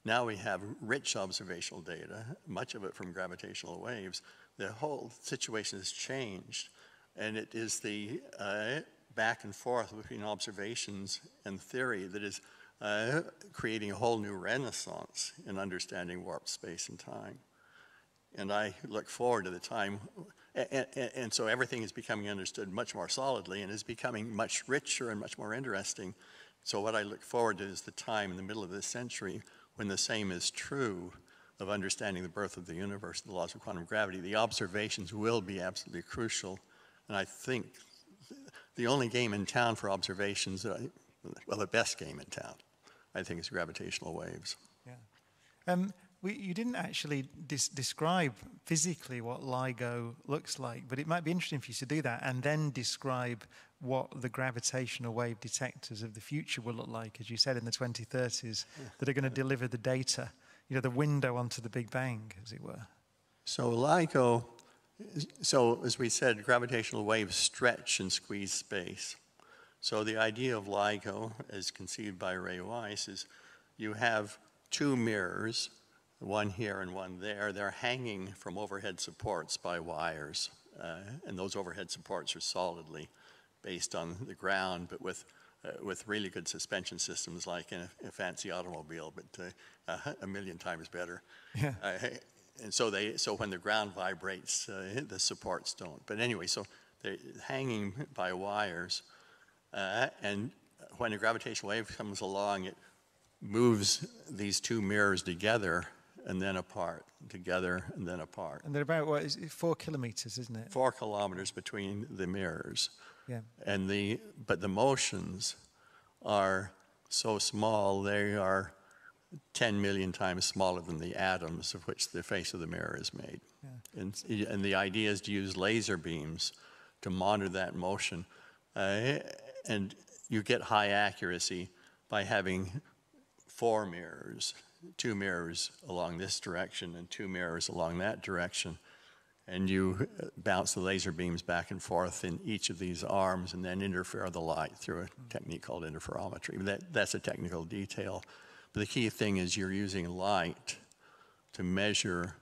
Now we have rich observational data, much of it from gravitational waves. The whole situation has changed, and it is the uh, back and forth between observations and theory that is Uh, creating a whole new renaissance in understanding warp space and time. And I look forward to the time, and, and, and so everything is becoming understood much more solidly and is becoming much richer and much more interesting. So what I look forward to is the time in the middle of this century when the same is true of understanding the birth of the universe, the laws of quantum gravity. The observations will be absolutely crucial, and I think the only game in town for observations that I, well, the best game in town, I think, is gravitational waves. Yeah. Um, we, you didn't actually dis describe physically what LIGO looks like, but it might be interesting for you to do that and then describe what the gravitational wave detectors of the future will look like, as you said, in the twenty thirties, yeah, that are going to deliver the data, you know, the window onto the Big Bang, as it were. So LIGO, so as we said, gravitational waves stretch and squeeze space. So the idea of LIGO, as conceived by Ray Weiss, is you have two mirrors, one here and one there. They're hanging from overhead supports by wires, uh, and those overhead supports are solidly based on the ground, but with, uh, with really good suspension systems, like in a, a fancy automobile, but uh, a, a million times better. Yeah. Uh, and so they, so when the ground vibrates, uh, the supports don't. But anyway, so they're hanging by wires. Uh, and when a gravitational wave comes along, it moves these two mirrors together and then apart, together and then apart. And they're about, what is it, four kilometers, isn't it? Four kilometers between the mirrors. Yeah. And the, but the motions are so small, they are ten million times smaller than the atoms of which the face of the mirror is made. Yeah. And, and the idea is to use laser beams to monitor that motion. Uh, And you get high accuracy by having four mirrors, two mirrors along this direction and two mirrors along that direction. And you bounce the laser beams back and forth in each of these arms and then interfere the light through a technique called interferometry. That, that's a technical detail. But the key thing is you're using light to measure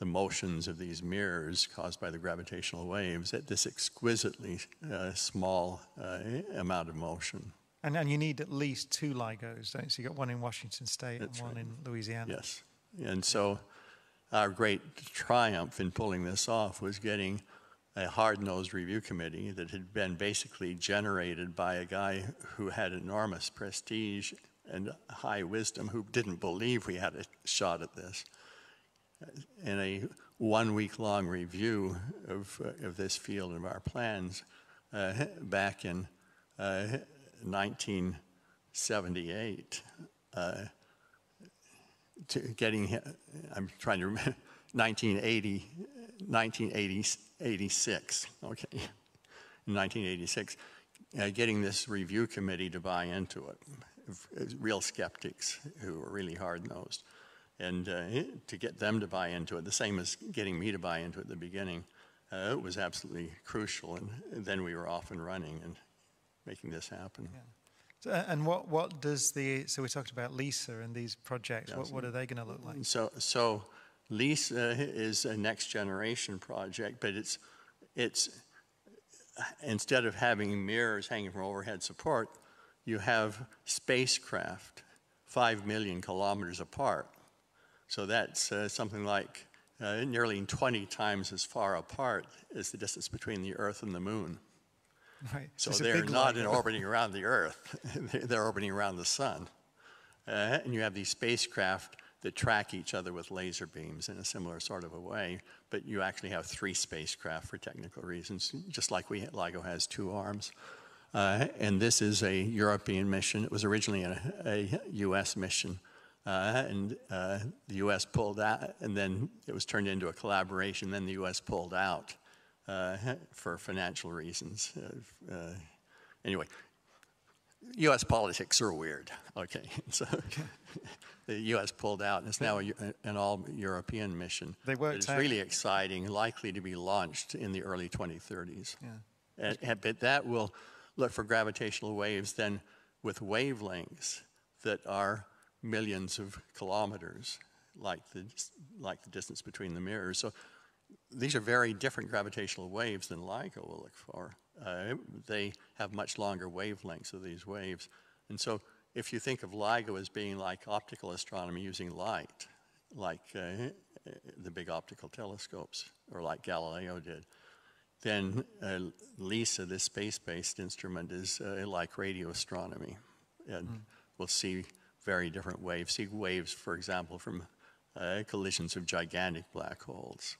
the motions of these mirrors caused by the gravitational waves at this exquisitely uh, small uh, amount of motion. And, and you need at least two LIGOs, don't you? So you've got one in Washington State That's and one right. in Louisiana. Yes. And so our great triumph in pulling this off was getting a hard-nosed review committee that had been basically generated by a guy who had enormous prestige and high wisdom, who didn't believe we had a shot at this. in a one week long review of, uh, of this field and of our plans uh, back in uh, nineteen seventy-eight, uh, to getting, I'm trying to remember, nineteen eighty, nineteen eighty-six, okay, in nineteen eighty-six, uh, getting this review committee to buy into it. Real skeptics who were really hard-nosed, and uh, to get them to buy into it, the same as getting me to buy into it at the beginning, uh, it was absolutely crucial, and then we were off and running and making this happen. Yeah. So, and what what does the, so we talked about LISA and these projects, yeah, what, so what are they going to look like? So so LISA is a next generation project, but it's it's instead of having mirrors hanging from overhead support, you have spacecraft five million kilometers apart. So that's uh, something like uh, nearly twenty times as far apart as the distance between the Earth and the Moon. Right. So it's they're not in orbiting around the Earth, they're orbiting around the Sun. Uh, and you have these spacecraft that track each other with laser beams in a similar sort of a way, but you actually have three spacecraft for technical reasons, just like we LIGO has two arms. Uh, and this is a European mission. It was originally a, a U S mission, uh, and uh, the U S pulled out, and then it was turned into a collaboration. Then the U S pulled out uh, for financial reasons. Uh, uh, anyway, U S politics are weird. Okay, so the U S pulled out, and it's now a, an all-European mission. They worked out. It's really exciting, likely to be launched in the early twenty thirties. Yeah, and, but that will look for gravitational waves then with wavelengths that are millions of kilometers, like the, like the distance between the mirrors. So these are very different gravitational waves than LIGO will look for. Uh, they have much longer wavelengths of these waves. And so if you think of LIGO as being like optical astronomy using light, like uh, the big optical telescopes, or like Galileo did, then uh, LISA, this space-based instrument, is uh, like radio astronomy. And mm. we'll see very different waves. See waves, for example, from uh, collisions of gigantic black holes.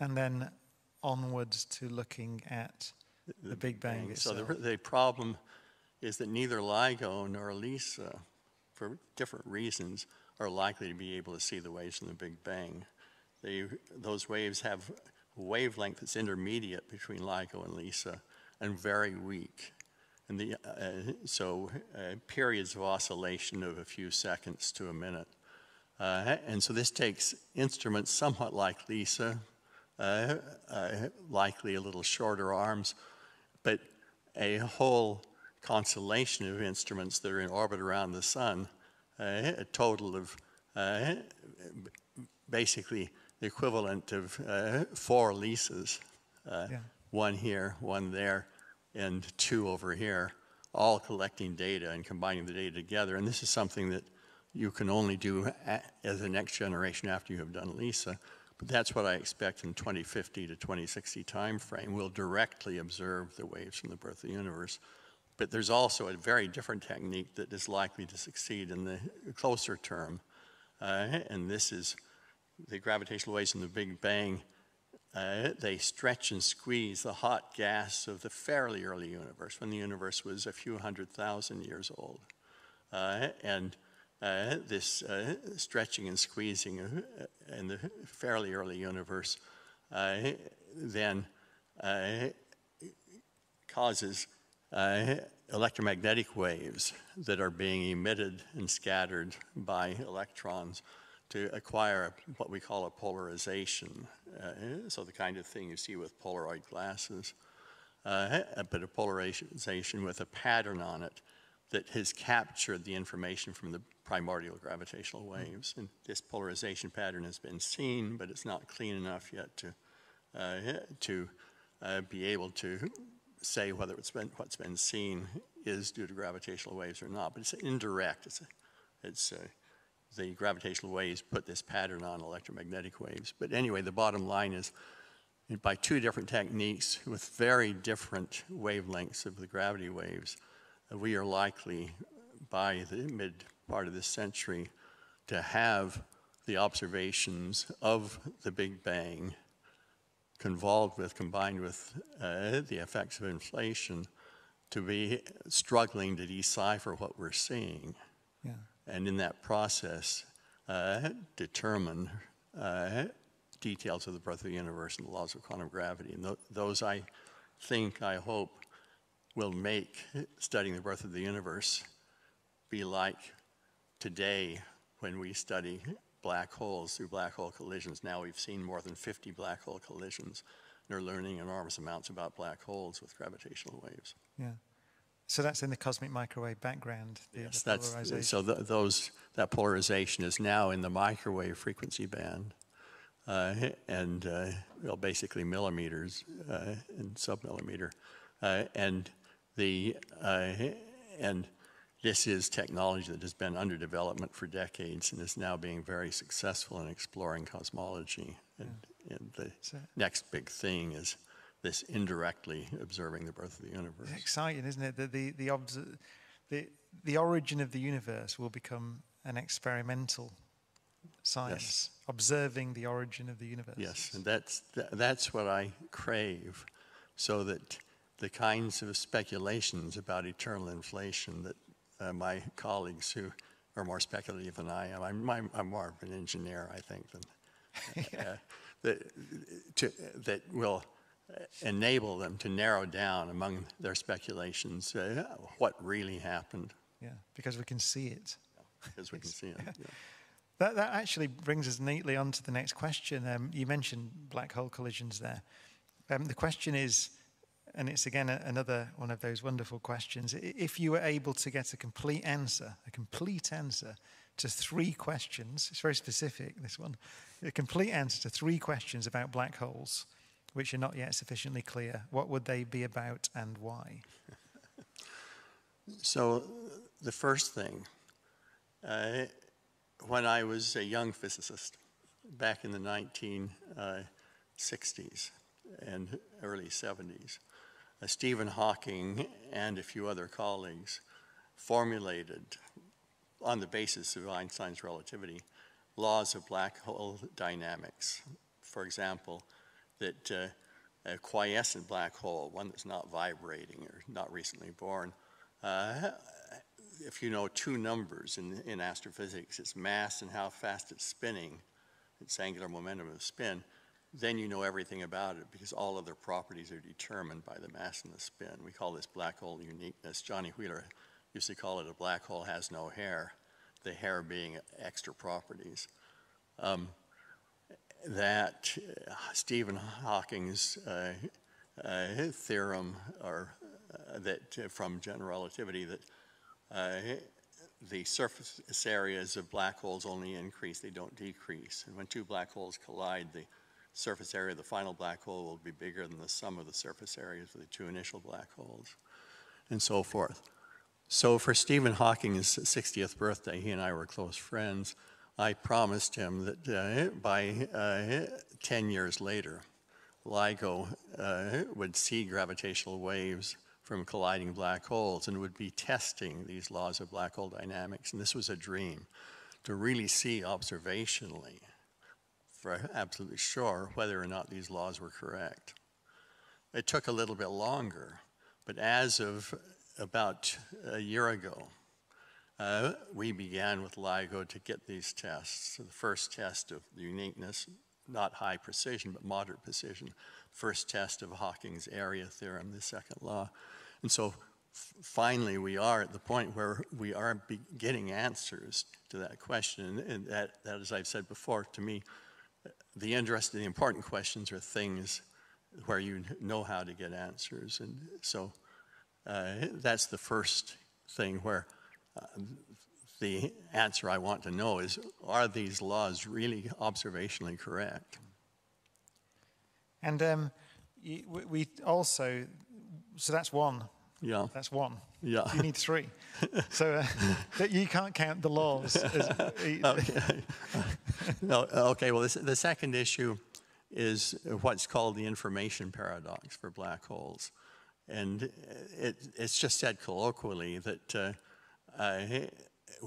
And then onwards to looking at the, the Big Bang, Bang itself. So the, the problem is that neither LIGO nor LISA, for different reasons, are likely to be able to see the waves from the Big Bang. They, those waves have wavelength that's intermediate between LIGO and LISA, and very weak. And the, uh, so uh, periods of oscillation of a few seconds to a minute. Uh, and so this takes instruments somewhat like LISA, uh, uh, likely a little shorter arms, but a whole constellation of instruments that are in orbit around the Sun, uh, a total of uh, basically the equivalent of uh, four LISAs, uh, yeah. one here, one there, and two over here, all collecting data and combining the data together. And this is something that you can only do as a next generation after you have done LISA. But that's what I expect in twenty fifty to twenty sixty timeframe. We'll directly observe the waves from the birth of the universe. But there's also a very different technique that is likely to succeed in the closer term, uh, and this is the gravitational waves in the Big Bang. Uh, they stretch and squeeze the hot gas of the fairly early universe, when the universe was a few hundred thousand years old. Uh, and uh, this uh, stretching and squeezing of, uh, in the fairly early universe uh, then uh, causes uh, electromagnetic waves that are being emitted and scattered by electrons to acquire what we call a polarization. Uh, so the kind of thing you see with Polaroid glasses, uh, but a polarization with a pattern on it that has captured the information from the primordial gravitational waves. And this polarization pattern has been seen, but it's not clean enough yet to, uh, to uh, be able to say whether it's been, what's been seen is due to gravitational waves or not, but it's indirect. It's, it's uh, the gravitational waves put this pattern on electromagnetic waves. But anyway, the bottom line is, by two different techniques with very different wavelengths of the gravity waves, we are likely by the mid part of this century to have the observations of the Big Bang convolved with, combined with uh, the effects of inflation to be struggling to decipher what we're seeing. Yeah. And in that process, uh, determine uh, details of the birth of the universe and the laws of quantum gravity. And th those, I think, I hope, will make studying the birth of the universe be like today when we study black holes through black hole collisions. Now we've seen more than fifty black hole collisions, and are learning enormous amounts about black holes with gravitational waves. Yeah. So that's in the cosmic microwave background, the, yes, the that's, polarization. So th those, that polarization is now in the microwave frequency band, uh, and uh, well, basically millimeters uh, and submillimeter. Uh, and, the, uh, and this is technology that has been under development for decades and is now being very successful in exploring cosmology. And, yeah. and the so, next big thing is this indirectly observing the birth of the universe. It's exciting, isn't it? The, the, the, obs the, the origin of the universe will become an experimental science, yes. Observing the origin of the universe. Yes, and that's, th that's what I crave, so that the kinds of speculations about eternal inflation that uh, my colleagues who are more speculative than I am, I'm, I'm, I'm more of an engineer, I think, than, yeah. uh, that, to, that will enable them to narrow down among their speculations uh, what really happened. Yeah, because we can see it. Yeah, because we can see it, yeah. Yeah. That, that actually brings us neatly on to the next question. Um, you mentioned black hole collisions there. Um, the question is, and it's again a, another one of those wonderful questions, if you were able to get a complete answer, a complete answer to three questions, it's very specific, this one, a complete answer to three questions about black holes, which are not yet sufficiently clear, what would they be about and why? So the first thing, uh, when I was a young physicist back in the nineteen sixties and early seventies, uh, Stephen Hawking and a few other colleagues formulated, on the basis of Einstein's relativity, laws of black hole dynamics. For example, that uh, a quiescent black hole, one that's not vibrating or not recently born, uh, if you know two numbers in, in astrophysics, its mass and how fast it's spinning, its angular momentum of spin, then you know everything about it because all other properties are determined by the mass and the spin. We call this black hole uniqueness. Johnny Wheeler used to call it a black hole has no hair, the hair being extra properties. Um, that uh, Stephen Hawking's uh, uh, theorem, or uh, that uh, from general relativity, that uh, the surface areas of black holes only increase, they don't decrease. And when two black holes collide, the surface area of the final black hole will be bigger than the sum of the surface areas of the two initial black holes, and so forth. So for Stephen Hawking's sixtieth birthday, he and I were close friends. I promised him that uh, by uh, ten years later, LIGO uh, would see gravitational waves from colliding black holes and would be testing these laws of black hole dynamics. And this was a dream, to really see observationally, for absolutely sure, whether or not these laws were correct. It took a little bit longer, but as of about a year ago, Uh, we began with LIGO to get these tests. So the first test of the uniqueness, not high precision, but moderate precision. First test of Hawking's area theorem, the second law. And so finally we are at the point where we are be getting answers to that question. And that, that, as I've said before, to me, the interesting, the important questions are things where you know how to get answers. And so uh, that's the first thing where Uh, the answer I want to know is, are these laws really observationally correct? And um, you, we, we also, so that's one. Yeah. That's one. Yeah. You need three. So uh, that you can't count the laws. As, okay. No, okay, well, this, the second issue is what's called the information paradox for black holes. And it, it's just said colloquially that uh, Uh,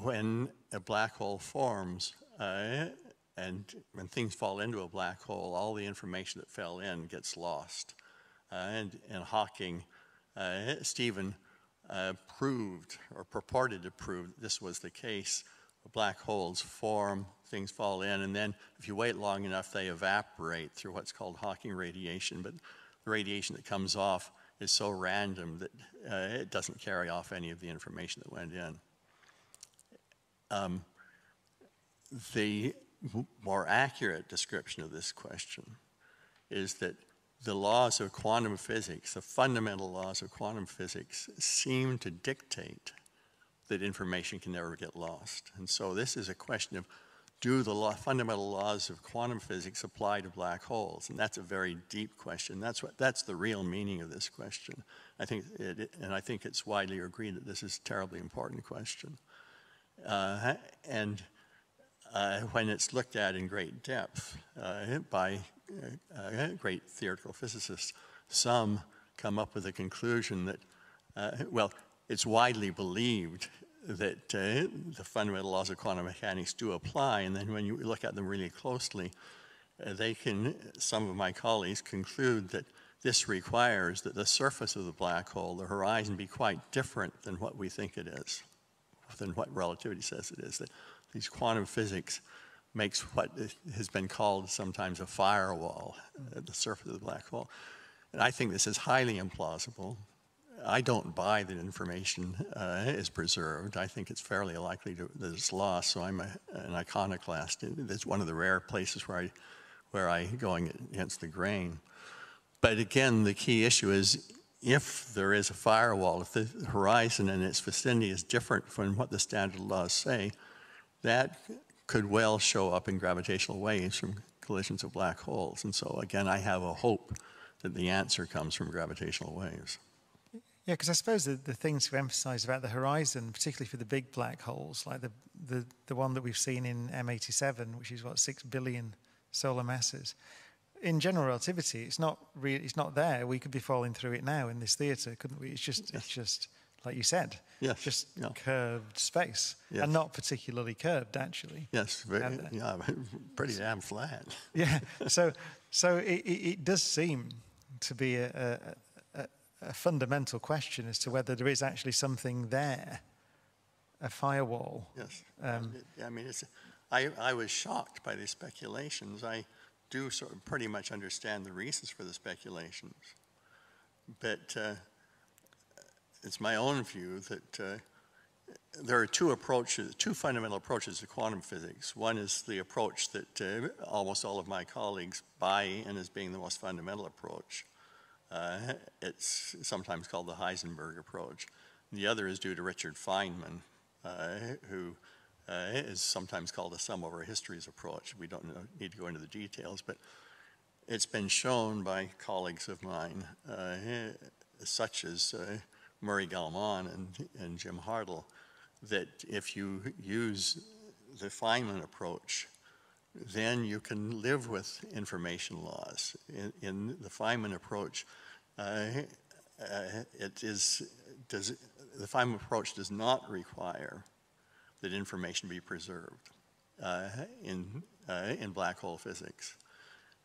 when a black hole forms, uh, And when things fall into a black hole, all the information that fell in gets lost. Uh, and, and Hawking, uh, Stephen uh, proved or purported to prove that this was the case. Black holes form, things fall in, and then if you wait long enough, they evaporate through what's called Hawking radiation. But the radiation that comes off is so random that uh, it doesn't carry off any of the information that went in. Um, the more accurate description of this question is that the laws of quantum physics, the fundamental laws of quantum physics, seem to dictate that information can never get lost. And so this is a question of, do the law, fundamental laws of quantum physics apply to black holes? And that's a very deep question. That's what, that's the real meaning of this question. I think it, it, and I think it's widely agreed that this is a terribly important question. Uh, and uh, when it's looked at in great depth uh, by uh, great theoretical physicists, some come up with a conclusion that, uh, well, it's widely believed that uh, the fundamental laws of quantum mechanics do apply, and then when you look at them really closely, uh, they can, some of my colleagues conclude that this requires that the surface of the black hole, the horizon, be quite different than what we think it is, than what relativity says it is, that these quantum physics makes what has been called sometimes a firewall at the surface of the black hole. And I think this is highly implausible. I don't buy that information uh, is preserved. I think it's fairly likely to, that it's lost, so I'm a, an iconoclast. It's one of the rare places where I, where I going against the grain. But again, the key issue is, if there is a firewall, if the horizon and its vicinity is different from what the standard laws say, that could well show up in gravitational waves from collisions of black holes. And so again, I have a hope that the answer comes from gravitational waves. Yeah, because I suppose the, the things to emphasize about the horizon, particularly for the big black holes, like the, the, the one that we've seen in M eighty-seven, which is, what, six billion solar masses. In general relativity, it's not re it's not there. We could be falling through it now in this theater, couldn't we? It's just, yes. It's just like you said, yes. just yeah. curved space, yes. and not particularly curved, actually. Yes, very, yeah, pretty damn flat. Yeah, so, so it, it, it does seem to be a... a a fundamental question as to whether there is actually something there, a firewall. Yes. Um, I mean, it's, I, I was shocked by these speculations. I do sort of pretty much understand the reasons for the speculations. But uh, it's my own view that uh, there are two approaches, two fundamental approaches to quantum physics. One is the approach that uh, almost all of my colleagues buy in as being the most fundamental approach. Uh, it's sometimes called the Heisenberg approach. The other is due to Richard Feynman, uh, who uh, is sometimes called a sum over histories approach. We don't know, need to go into the details, but it's been shown by colleagues of mine, uh, such as uh, Murray Gell-Mann and, and Jim Hartle, that if you use the Feynman approach, then you can live with information loss. In, in the Feynman approach, uh, uh, it is, does, the Feynman approach does not require that information be preserved uh, in, uh, in black hole physics.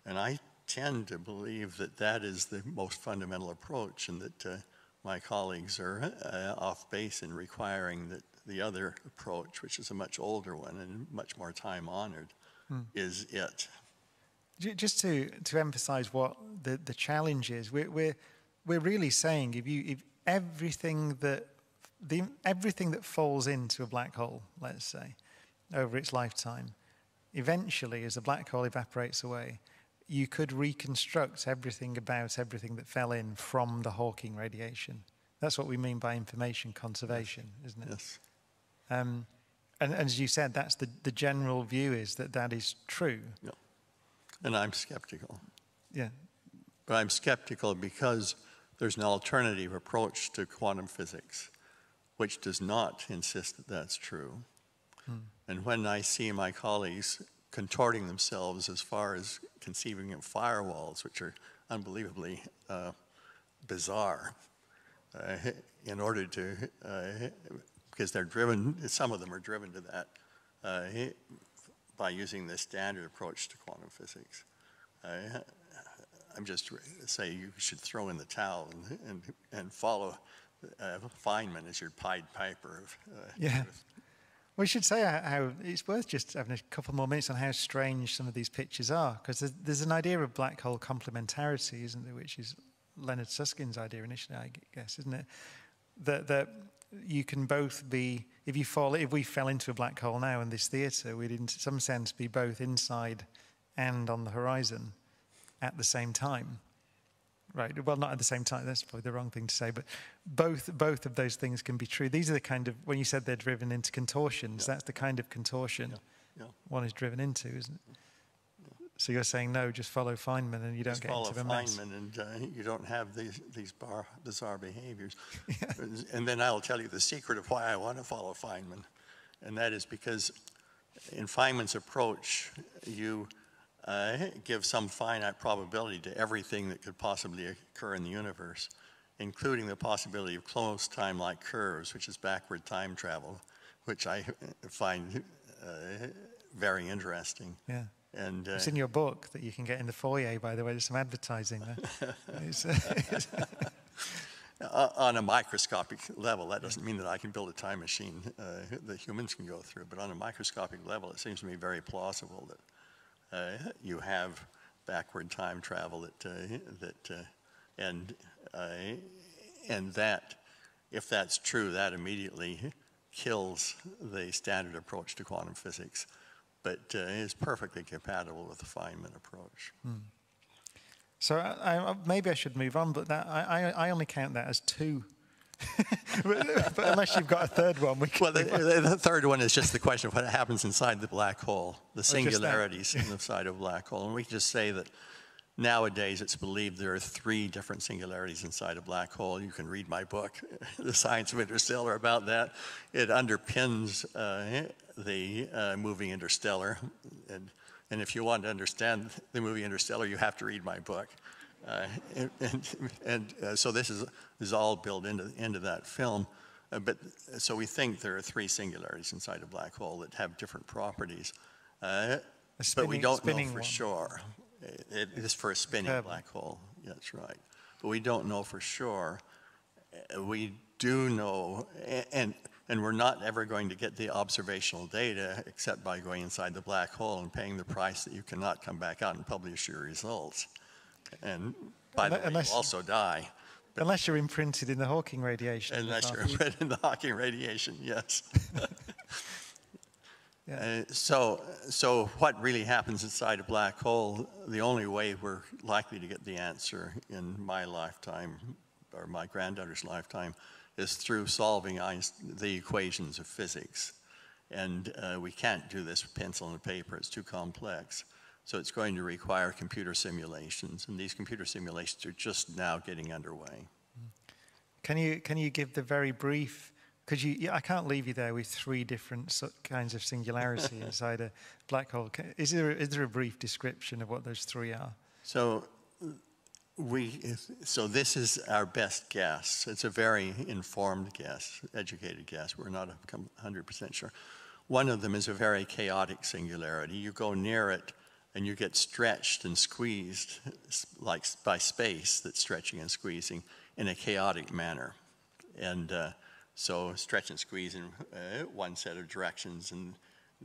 And I tend to believe that that is the most fundamental approach, and that uh, my colleagues are uh, off base in requiring that the other approach, which is a much older one and much more time honored, Hmm. is it. Just to to emphasize what the the challenge is, we're we're we're really saying if you if everything that the everything that falls into a black hole, let's say, over its lifetime, eventually as the black hole evaporates away, you could reconstruct everything about everything that fell in from the Hawking radiation. That's what we mean by information conservation, isn't it? Yes. Um, And, and as you said, that's the, the general view is that that is true. Yeah. And I'm skeptical. Yeah. But I'm skeptical because there's an alternative approach to quantum physics, which does not insist that that's true. Hmm. And when I see my colleagues contorting themselves as far as conceiving of firewalls, which are unbelievably uh, bizarre, uh, in order to... Uh, because they're driven, some of them are driven to that uh, by using the standard approach to quantum physics. Uh, I'm just saying you should throw in the towel and, and, and follow uh, Feynman as your Pied Piper. Of, uh, yeah. We should say how it's worth just having a couple more minutes on how strange some of these pictures are, because there's, there's an idea of black hole complementarity, isn't there, which is Leonard Susskind's idea initially, I guess, isn't it? That, that you can both be, if you fall, if we fell into a black hole now in this theatre, we'd in some sense be both inside and on the horizon at the same time. Right, well, not at the same time, that's probably the wrong thing to say, but both both of those things can be true. These are the kind of, when you said they're driven into contortions, yeah. that's the kind of contortion yeah. Yeah. one is driven into, isn't it? Yeah. So you're saying, no, just follow Feynman and you don't just get into the mess. Follow Feynman and uh, you don't have these, these bar, bizarre behaviors. Yeah. And then I'll tell you the secret of why I want to follow Feynman, and that is because in Feynman's approach, you... Uh, give some finite probability to everything that could possibly occur in the universe, including the possibility of closed time-like curves, which is backward time travel, which I find uh, very interesting. Yeah, and uh, it's in your book that you can get in the foyer. By the way, there's some advertising there. It's, uh, on a microscopic level, that doesn't mean that I can build a time machine uh, that humans can go through, but on a microscopic level, it seems to me very plausible that. Uh, you have backward time travel that uh, that uh, and uh, and that if that's true, that immediately kills the standard approach to quantum physics, but uh, is perfectly compatible with the Feynman approach. Hmm. So I, I, maybe I should move on, but that, I, I I only count that as two. but, but unless you've got a third one, we can well, the, the third one is just the question of what happens inside the black hole, the singularities inside of black hole. And we can just say that nowadays it's believed there are three different singularities inside a black hole. You can read my book, The Science of Interstellar, about that. It underpins uh, the uh, movie Interstellar. And, and if you want to understand the movie Interstellar, you have to read my book. Uh, and and, and uh, so this is, is all built into, into that film. Uh, but so we think there are three singularities inside a black hole that have different properties. Uh, spinning, but we don't know for one. sure. It, it is for a spinning Curb. black hole. Yeah, that's right. But we don't know for sure. We do know, and, and we're not ever going to get the observational data except by going inside the black hole and paying the price that you cannot come back out and publish your results. And by unless, the way, unless, you also die. But unless you're imprinted in the Hawking radiation. Unless you're imprinted in the Hawking radiation, yes. yeah. uh, so, so what really happens inside a black hole, the only way we're likely to get the answer in my lifetime, or my granddaughter's lifetime, is through solving Einstein, the equations of physics. And uh, we can't do this with pencil and paper, it's too complex. So it's going to require computer simulations, and these computer simulations are just now getting underway. Can you can you give the very brief? Because you, I can't leave you there with three different kinds of singularity inside a black hole. Is there is there a brief description of what those three are? So we so this is our best guess. It's a very informed guess, educated guess. We're not one hundred percent sure. One of them is a very chaotic singularity. You go near it, and you get stretched and squeezed like by space that's stretching and squeezing in a chaotic manner. And uh, so stretch and squeeze in uh, one set of directions and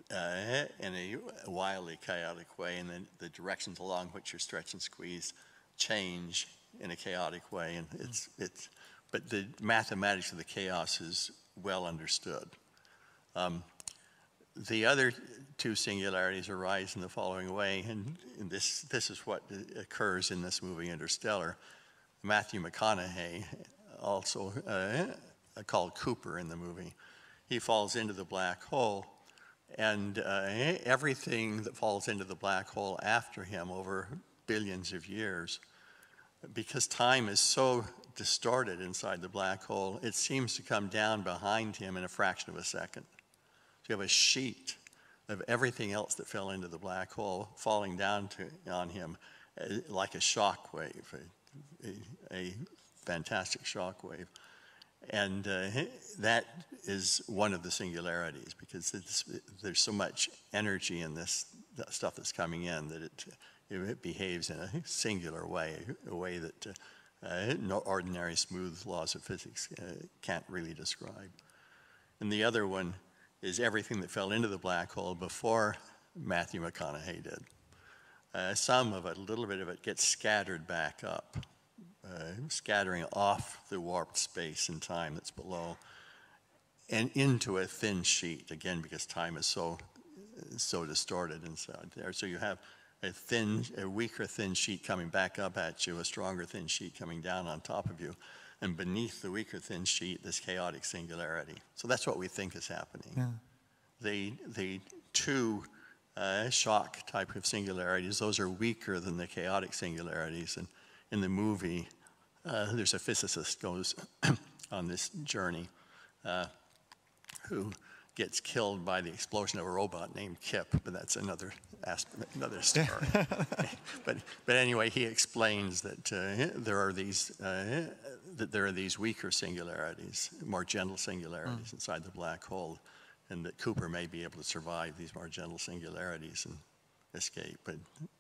uh, in a wildly chaotic way, and then the directions along which you're stretched and squeezed change in a chaotic way. And it's, it's, but the mathematics of the chaos is well understood. Um, The other two singularities arise in the following way, and this, this is what occurs in this movie Interstellar. Matthew McConaughey, also uh, called Cooper in the movie, he falls into the black hole, and uh, everything that falls into the black hole after him over billions of years, because time is so distorted inside the black hole, it seems to come down behind him in a fraction of a second. You have a sheet of everything else that fell into the black hole falling down to, on him uh, like a shock wave, a, a, a fantastic shock wave. And uh, that is one of the singularities, because it's, there's so much energy in this stuff that's coming in that it, it behaves in a singular way, a way that uh, uh, no ordinary smooth laws of physics uh, can't really describe. And the other one is everything that fell into the black hole before Matthew McConaughey did. Uh, some of it, a little bit of it, gets scattered back up, uh, scattering off the warped space and time that's below and into a thin sheet, again, because time is so so distorted and so there. So you have a thin, a weaker thin sheet coming back up at you, a stronger thin sheet coming down on top of you, and beneath the weaker thin sheet, this chaotic singularity. So that's what we think is happening. Yeah. The, the two uh, shock type of singularities, those are weaker than the chaotic singularities. And in the movie, uh, there's a physicist goes on this journey uh, who gets killed by the explosion of a robot named Kip, but that's another aspect, another story. but but anyway, he explains that uh, there are these uh, that there are these weaker singularities, more gentle singularities mm. inside the black hole, and that Cooper may be able to survive these more gentle singularities and escape. But,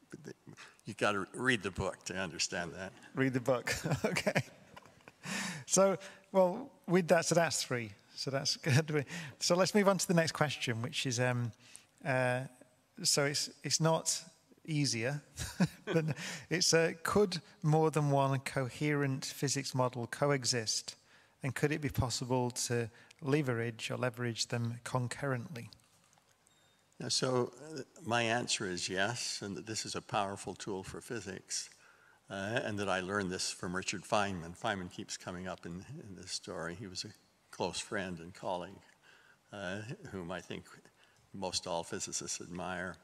but the, you got to read the book to understand that. Read the book. Okay. So well, with that, so that's three. So that's good. So let's move on to the next question, which is um, uh, so it's it's not easier, but it's uh, could more than one coherent physics model coexist, and could it be possible to leverage or leverage them concurrently? Now, so uh, my answer is yes, and that this is a powerful tool for physics. Uh, and that I learned this from Richard Feynman. Feynman keeps coming up in, in this story. He was a close friend and colleague, uh, whom I think most all physicists admire.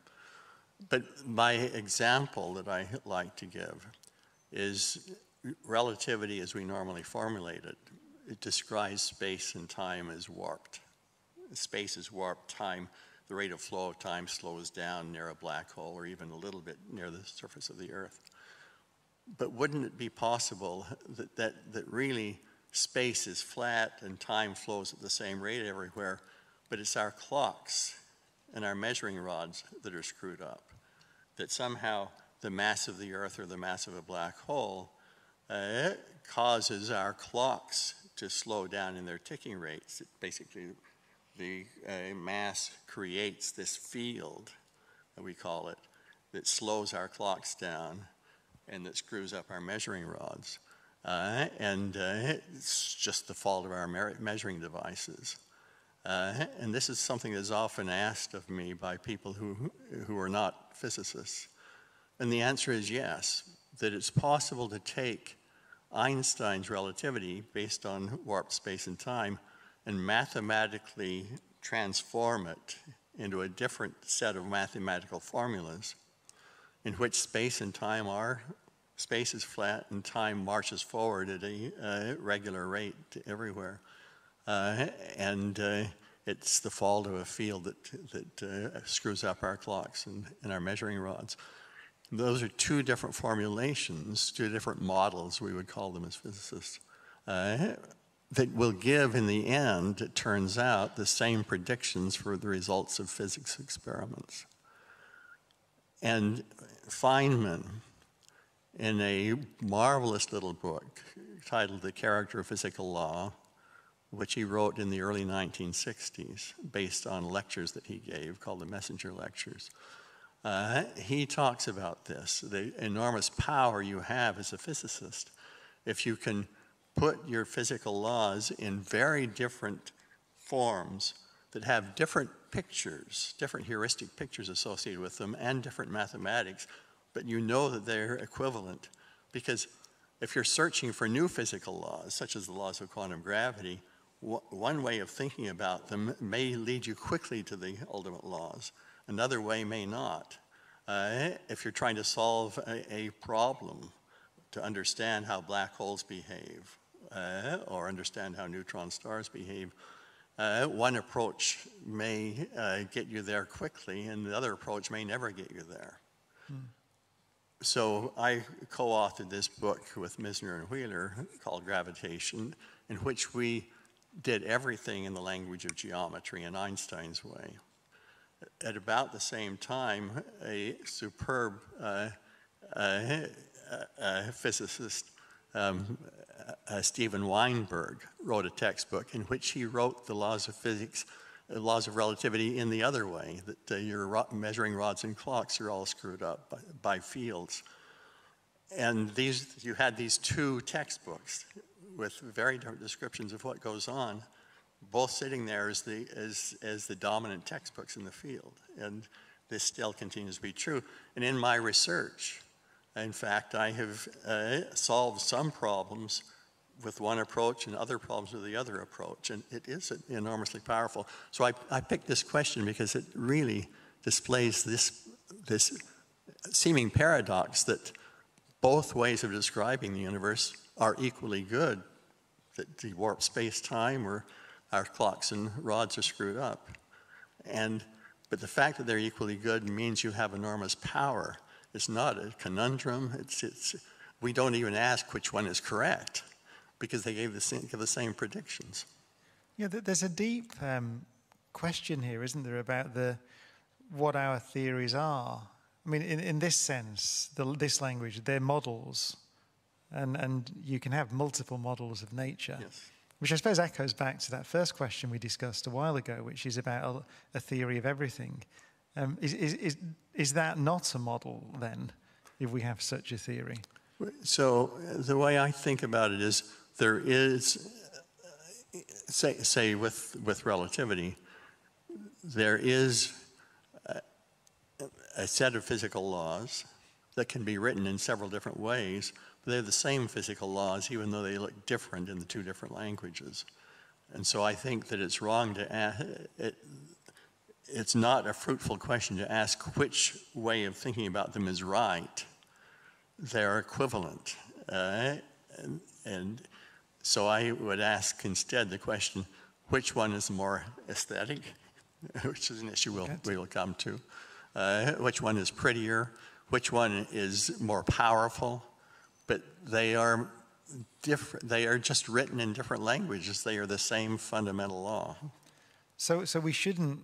But my example that I like to give is relativity as we normally formulate it. It describes space and time as warped. Space is warped, time, the rate of flow of time slows down near a black hole or even a little bit near the surface of the Earth. But wouldn't it be possible that, that, that really space is flat and time flows at the same rate everywhere, but it's our clocks and our measuring rods that are screwed up? That somehow the mass of the Earth or the mass of a black hole uh, causes our clocks to slow down in their ticking rates. It basically, the uh, mass creates this field, we call it, that slows our clocks down and that screws up our measuring rods. Uh, and uh, it's just the fault of our measuring devices. Uh, and this is something that's often asked of me by people who, who are not physicists. And the answer is yes, that it's possible to take Einstein's relativity based on warped space and time and mathematically transform it into a different set of mathematical formulas in which space and time are, space is flat and time marches forward at a uh, regular rate everywhere. Uh, and uh, it's the fault of a field that, that uh, screws up our clocks and, and our measuring rods. Those are two different formulations, two different models, we would call them as physicists, uh, that will give in the end, it turns out, the same predictions for the results of physics experiments. And Feynman, in a marvelous little book titled The Character of Physical Law, which he wrote in the early nineteen sixties based on lectures that he gave called the Messenger Lectures. Uh, he talks about this, the enormous power you have as a physicist if you can put your physical laws in very different forms that have different pictures, different heuristic pictures associated with them and different mathematics, but you know that they're equivalent, because if you're searching for new physical laws, such as the laws of quantum gravity, one way of thinking about them may lead you quickly to the ultimate laws. Another way may not. Uh, if you're trying to solve a, a problem, to understand how black holes behave, uh, or understand how neutron stars behave, uh, one approach may uh, get you there quickly, and the other approach may never get you there. Hmm. So I co-authored this book with Misner and Wheeler called Gravitation, in which we did everything in the language of geometry in Einstein's way. At about the same time, a superb uh, uh, uh, physicist, um, uh, Steven Weinberg, wrote a textbook in which he wrote the laws of physics, the laws of relativity in the other way, that uh, your ro measuring rods and clocks are all screwed up by, by fields. And these, you had these two textbooks with very different descriptions of what goes on, both sitting there as the, as, as the dominant textbooks in the field. And this still continues to be true. And in my research, in fact, I have uh, solved some problems with one approach and other problems with the other approach, and it is enormously powerful. So I, I picked this question because it really displays this, this seeming paradox that both ways of describing the universe are equally good, that the warp space-time or our clocks and rods are screwed up. And, but the fact that they're equally good means you have enormous power. It's not a conundrum. It's, it's, we don't even ask which one is correct, because they gave the same, give the same predictions. Yeah, there's a deep um, question here, isn't there, about the, what our theories are. I mean, in, in this sense, the, this language, they're models, and, and you can have multiple models of nature, yes. Which I suppose echoes back to that first question we discussed a while ago, which is about a, a theory of everything. Um, is, is, is, is that not a model, then, if we have such a theory? So the way I think about it is, there is, say, say with, with relativity, there is a, a set of physical laws that can be written in several different ways, but they're the same physical laws, even though they look different in the two different languages. And so I think that it's wrong to ask, it, it's not a fruitful question to ask which way of thinking about them is right. They're equivalent. Uh, and, and so I would ask instead the question, which one is more aesthetic, which is an issue we'll, we will come to, uh, which one is prettier, which one is more powerful, but they are different, they are just written in different languages, they are the same fundamental law. So, so we shouldn't,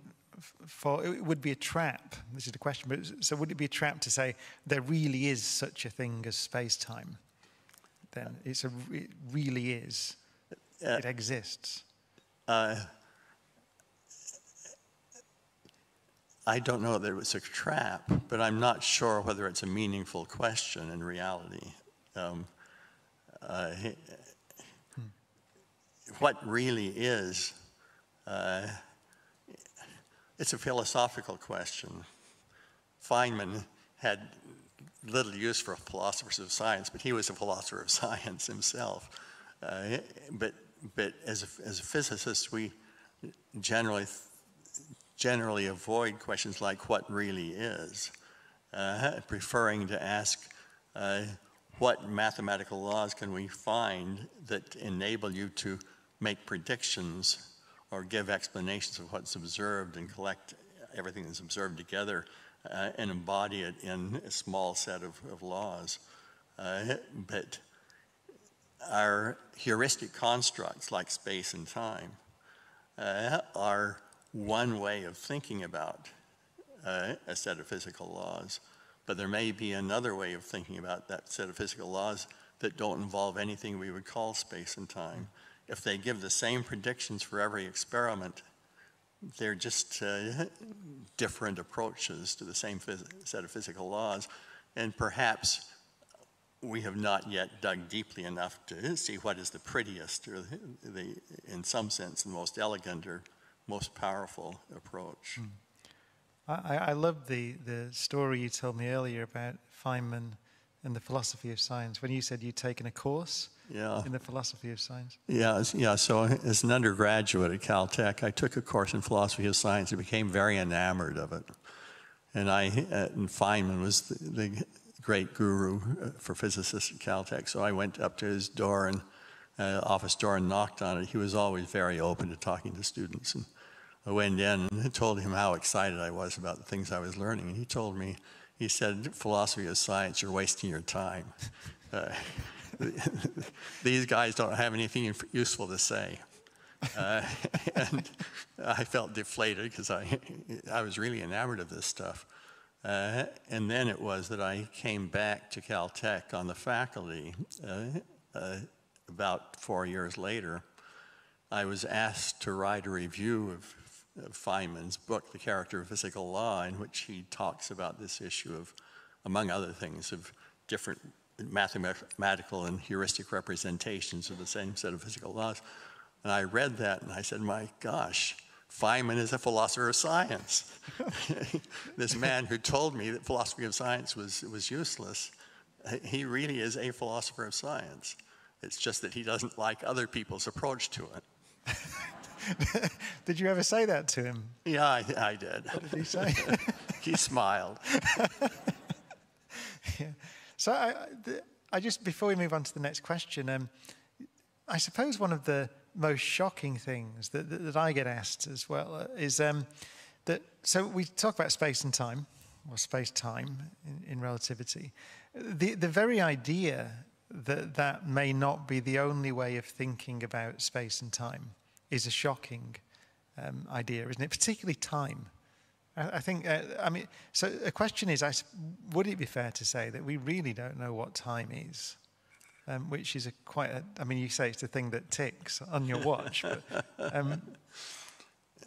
for, it would be a trap, this is the question, but so would it be a trap to say there really is such a thing as space-time? Then it's a, it really is, uh, it exists. Uh, I don't know that it was a trap, but I'm not sure whether it's a meaningful question in reality. Um, uh, hmm. What really is, uh, it's a philosophical question. Feynman had little use for philosophers of science, but he was a philosopher of science himself. Uh, but but as a, as a physicist, we generally generally avoid questions like what really is, uh, preferring to ask uh, what mathematical laws can we find that enable you to make predictions or give explanations of what's observed and collect everything that's observed together uh, and embody it in a small set of, of laws. Uh, but our heuristic constructs like space and time uh, are one way of thinking about uh, a set of physical laws, but there may be another way of thinking about that set of physical laws that don't involve anything we would call space and time. If they give the same predictions for every experiment, they're just uh, different approaches to the same set of physical laws. And perhaps we have not yet dug deeply enough to see what is the prettiest or the, the in some sense, the most elegant or most powerful approach. Mm. I, I love the, the story you told me earlier about Feynman and the philosophy of science, when you said you'd taken a course yeah. in the philosophy of science. Yeah, yeah, so as an undergraduate at Caltech, I took a course in philosophy of science and became very enamored of it. And, I, uh, and Feynman was the, the great guru for physicists at Caltech, so I went up to his door and uh, office door and knocked on it. He was always very open to talking to students. And I went in and told him how excited I was about the things I was learning, and he told me, he said, philosophy of science, you're wasting your time. Uh, these guys don't have anything useful to say. Uh, and I felt deflated because I, I was really enamored of this stuff. Uh, and then it was that I came back to Caltech on the faculty uh, uh, about four years later. I was asked to write a review of, of Feynman's book, The Character of Physical Law, in which he talks about this issue of, among other things, of different mathematical and heuristic representations of the same set of physical laws. And I read that and I said, my gosh, Feynman is a philosopher of science. This man who told me that philosophy of science was, was useless, he really is a philosopher of science. It's just that he doesn't like other people's approach to it. Did you ever say that to him? Yeah, I, I did. What did he say? He smiled. Yeah. So I, I just, before we move on to the next question, um, I suppose one of the most shocking things that, that, that I get asked as well is um, that, so we talk about space and time, or space-time in, in relativity. The, the very idea that that may not be the only way of thinking about space and time is a shocking um, idea, isn't it? Particularly time. I think, uh, I mean, so the question is, I, would it be fair to say that we really don't know what time is? Um, which is a quite a, I mean, you say it's the thing that ticks on your watch. But, um.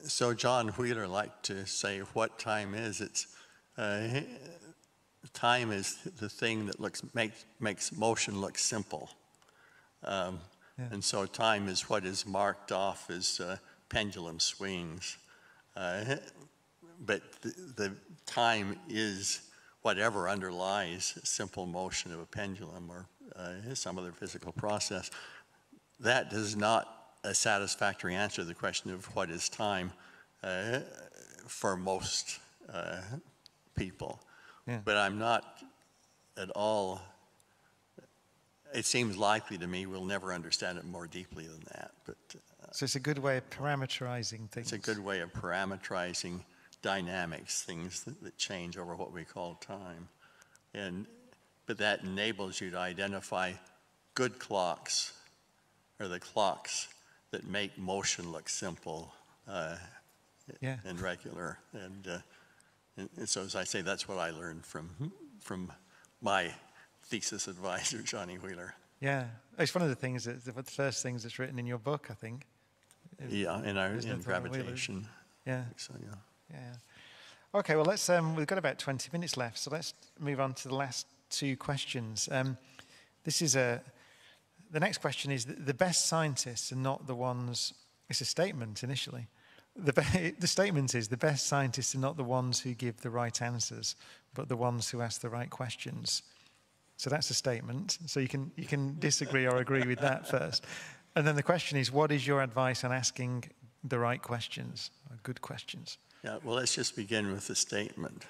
So John Wheeler liked to say what time is. It's, uh, time is the thing that looks, make, makes motion look simple. Um, yeah. And so time is what is marked off as uh, pendulum swings. Uh, But the, the time is whatever underlies simple motion of a pendulum or uh, some other physical process. That does not a satisfactory answer to the question of what is time uh, for most uh, people. Yeah. But I'm not at all, it seems likely to me we'll never understand it more deeply than that. But uh, so it's a good way of parameterizing things. It's a good way of parameterizing dynamics, things that, that change over what we call time. And, but that enables you to identify good clocks, or the clocks that make motion look simple uh, yeah. and regular. And, uh, and, and so, as I say, that's what I learned from, from my thesis advisor, Johnny Wheeler. Yeah, it's one of the things, that, the first things that's written in your book, I think. Yeah, in, our, in Gravitation. Yeah. So, yeah. Yeah. Okay. Well, let's. Um, we've got about twenty minutes left, so let's move on to the last two questions. Um, this is a. The next question is: the best scientists are not the ones. It's a statement initially. The the statement is: the best scientists are not the ones who give the right answers, but the ones who ask the right questions. So that's a statement. So you can you can disagree or agree with that first, and then the question is: what is your advice on asking the right questions, or good questions? Yeah, well, let's just begin with the statement.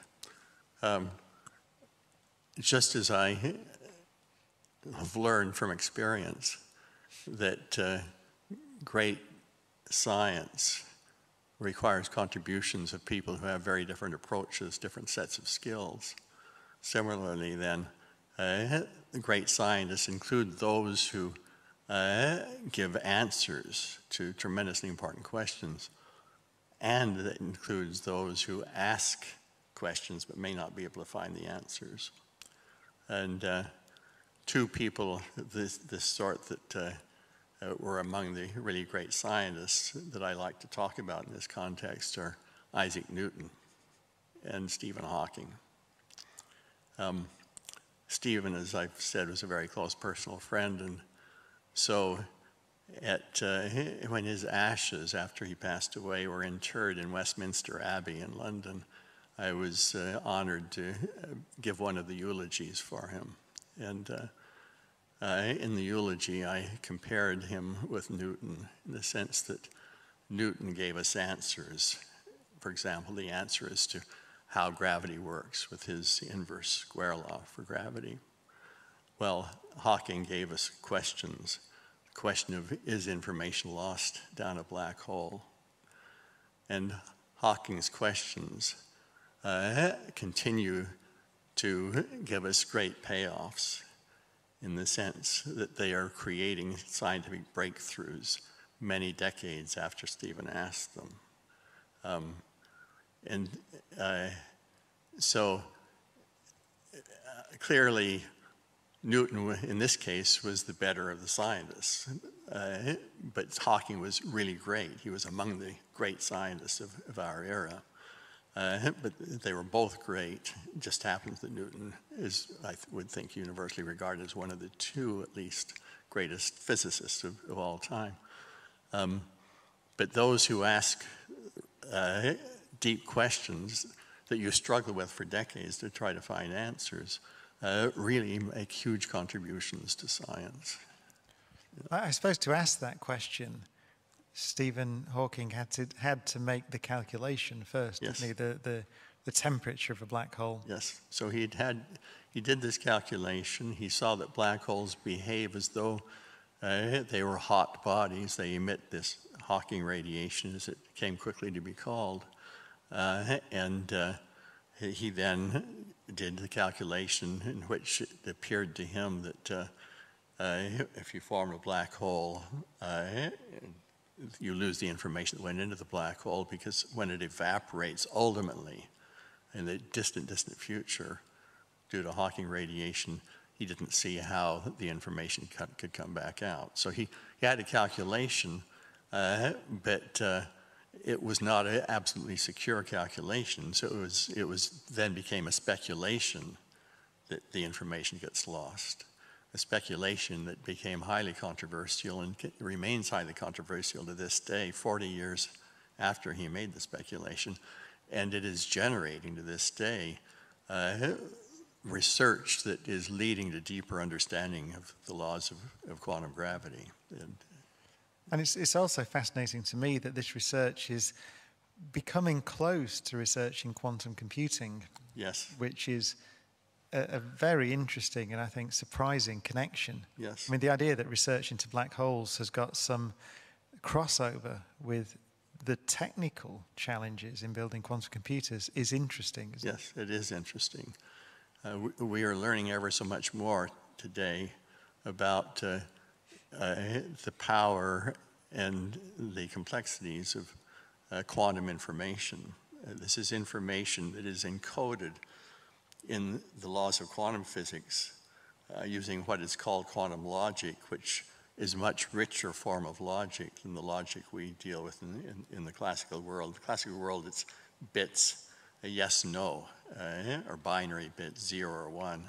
Um, just as I have learned from experience that uh, great science requires contributions of people who have very different approaches, different sets of skills. Similarly, then, uh, great scientists include those who uh, give answers to tremendously important questions. And that includes those who ask questions but may not be able to find the answers. And uh, two people of this, this sort that uh, uh, were among the really great scientists that I like to talk about in this context are Isaac Newton and Stephen Hawking. Um, Stephen, as I've said, was a very close personal friend, and so At, uh, when his ashes, after he passed away, were interred in Westminster Abbey in London, I was uh, honored to give one of the eulogies for him. And uh, uh, in the eulogy, I compared him with Newton in the sense that Newton gave us answers. For example, the answer as to how gravity works with his inverse square law for gravity. Well, Hawking gave us questions. Question of, is information lost down a black hole? And Hawking's questions uh, continue to give us great payoffs in the sense that they are creating scientific breakthroughs many decades after Stephen asked them. Um, and uh, so uh, clearly Newton, in this case, was the better of the scientists. Uh, but Hawking was really great. He was among the great scientists of, of our era. Uh, but they were both great. It just happens that Newton is, I th- would think, universally regarded as one of the two, at least, greatest physicists of, of all time. Um, but those who ask uh, deep questions that you struggle with for decades to try to find answers uh, really make huge contributions to science. I suppose to ask that question, Stephen Hawking had to had to make the calculation first, yes. didn't he? The, the the temperature of a black hole. Yes. So he had he did this calculation. He saw that black holes behave as though uh, they were hot bodies. They emit this Hawking radiation, as it came quickly to be called. Uh, and uh, he then did the calculation in which it appeared to him that. Uh, Uh, if you form a black hole, uh, you lose the information that went into the black hole, because when it evaporates ultimately in the distant, distant future, due to Hawking radiation, he didn't see how the information co- could come back out. So he, he had a calculation, uh, but uh, it was not an absolutely secure calculation. So it was, it was then became a speculation that the information gets lost. A speculation that became highly controversial and remains highly controversial to this day, forty years after he made the speculation. And it is generating to this day uh, research that is leading to deeper understanding of the laws of, of quantum gravity. And, and it's, it's also fascinating to me that this research is becoming close to research in quantum computing. Yes. Which is a very interesting and I think surprising connection. Yes. I mean, the idea that research into black holes has got some crossover with the technical challenges in building quantum computers is interesting, isn't it? Yes, it is interesting. Uh, we, we are learning ever so much more today about uh, uh, the power and the complexities of uh, quantum information. Uh, this is information that is encoded in the laws of quantum physics, uh, using what is called quantum logic, which is a much richer form of logic than the logic we deal with in, in, in the classical world. The classical world, it's bits, a yes, no, uh, or binary bits, zero or one,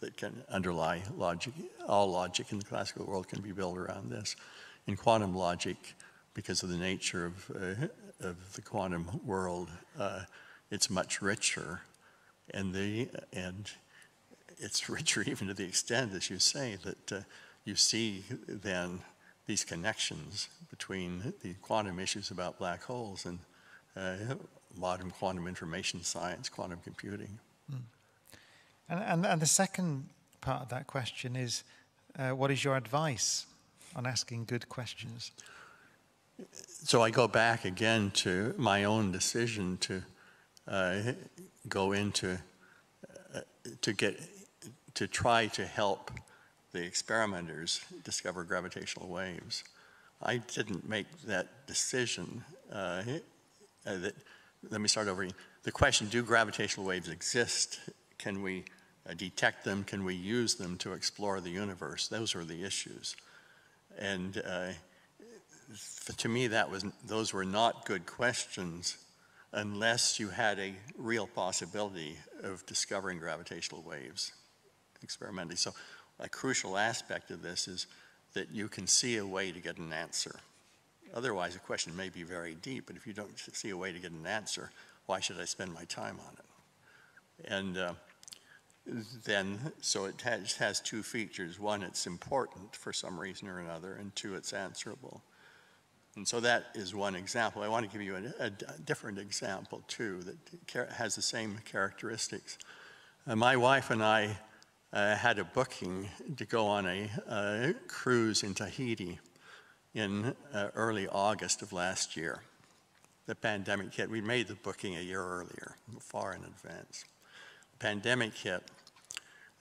that can underlie logic. All logic in the classical world can be built around this. In quantum logic, because of the nature of, uh, of the quantum world, uh, it's much richer. And, the, and it's richer even to the extent, as you say, that uh, you see then these connections between the quantum issues about black holes and uh, modern quantum information science, quantum computing. Mm. And, and, and the second part of that question is, uh, what is your advice on asking good questions? So I go back again to my own decision to Uh, go into, uh, to get, to try to help the experimenters discover gravitational waves. I didn't make that decision. Uh, uh, that, let me start over. The question, do gravitational waves exist? Can we uh, detect them? Can we use them to explore the universe? Those were the issues. And uh, to me, that was, those were not good questions unless you had a real possibility of discovering gravitational waves experimentally. So a crucial aspect of this is that you can see a way to get an answer. Otherwise, a question may be very deep, but if you don't see a way to get an answer, why should I spend my time on it? And uh, then, so it has, has two features. One, it's important for some reason or another, and two, it's answerable. And so that is one example. I want to give you a, a different example, too, that has the same characteristics. Uh, my wife and I uh, had a booking to go on a uh, cruise in Tahiti in uh, early August of last year. The pandemic hit. We made the booking a year earlier, far in advance. The pandemic hit,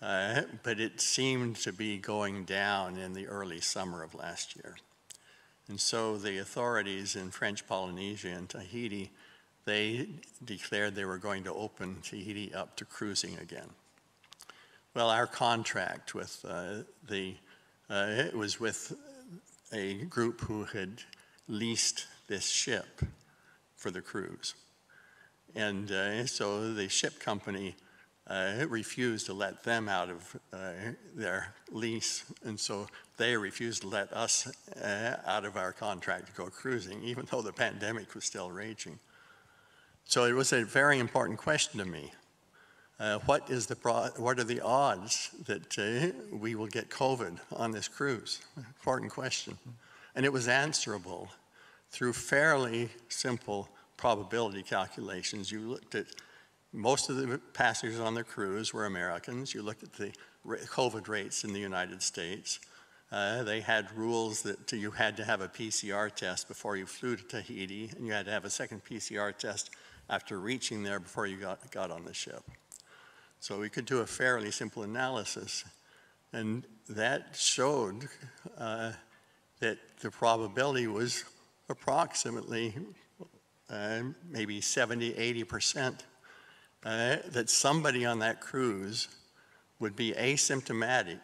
uh, but it seemed to be going down in the early summer of last year. And so the authorities in French Polynesia and Tahiti, they declared they were going to open Tahiti up to cruising again. Well, our contract with uh, the, uh, it was with a group who had leased this ship for the cruise. And uh, so the ship company uh, refused to let them out of uh, their lease, and so they refused to let us uh, out of our contract to go cruising, even though the pandemic was still raging. So it was a very important question to me. Uh, what, is the pro what are the odds that uh, we will get COVID on this cruise? Important question. And it was answerable through fairly simple probability calculations. You looked at, most of the passengers on the cruise were Americans. You looked at the COVID rates in the United States. Uh, they had rules that you had to have a P C R test before you flew to Tahiti, and you had to have a second P C R test after reaching there before you got, got on the ship. So we could do a fairly simple analysis, and that showed uh, that the probability was approximately Uh, maybe seventy, eighty percent, uh, that somebody on that cruise would be asymptomatic,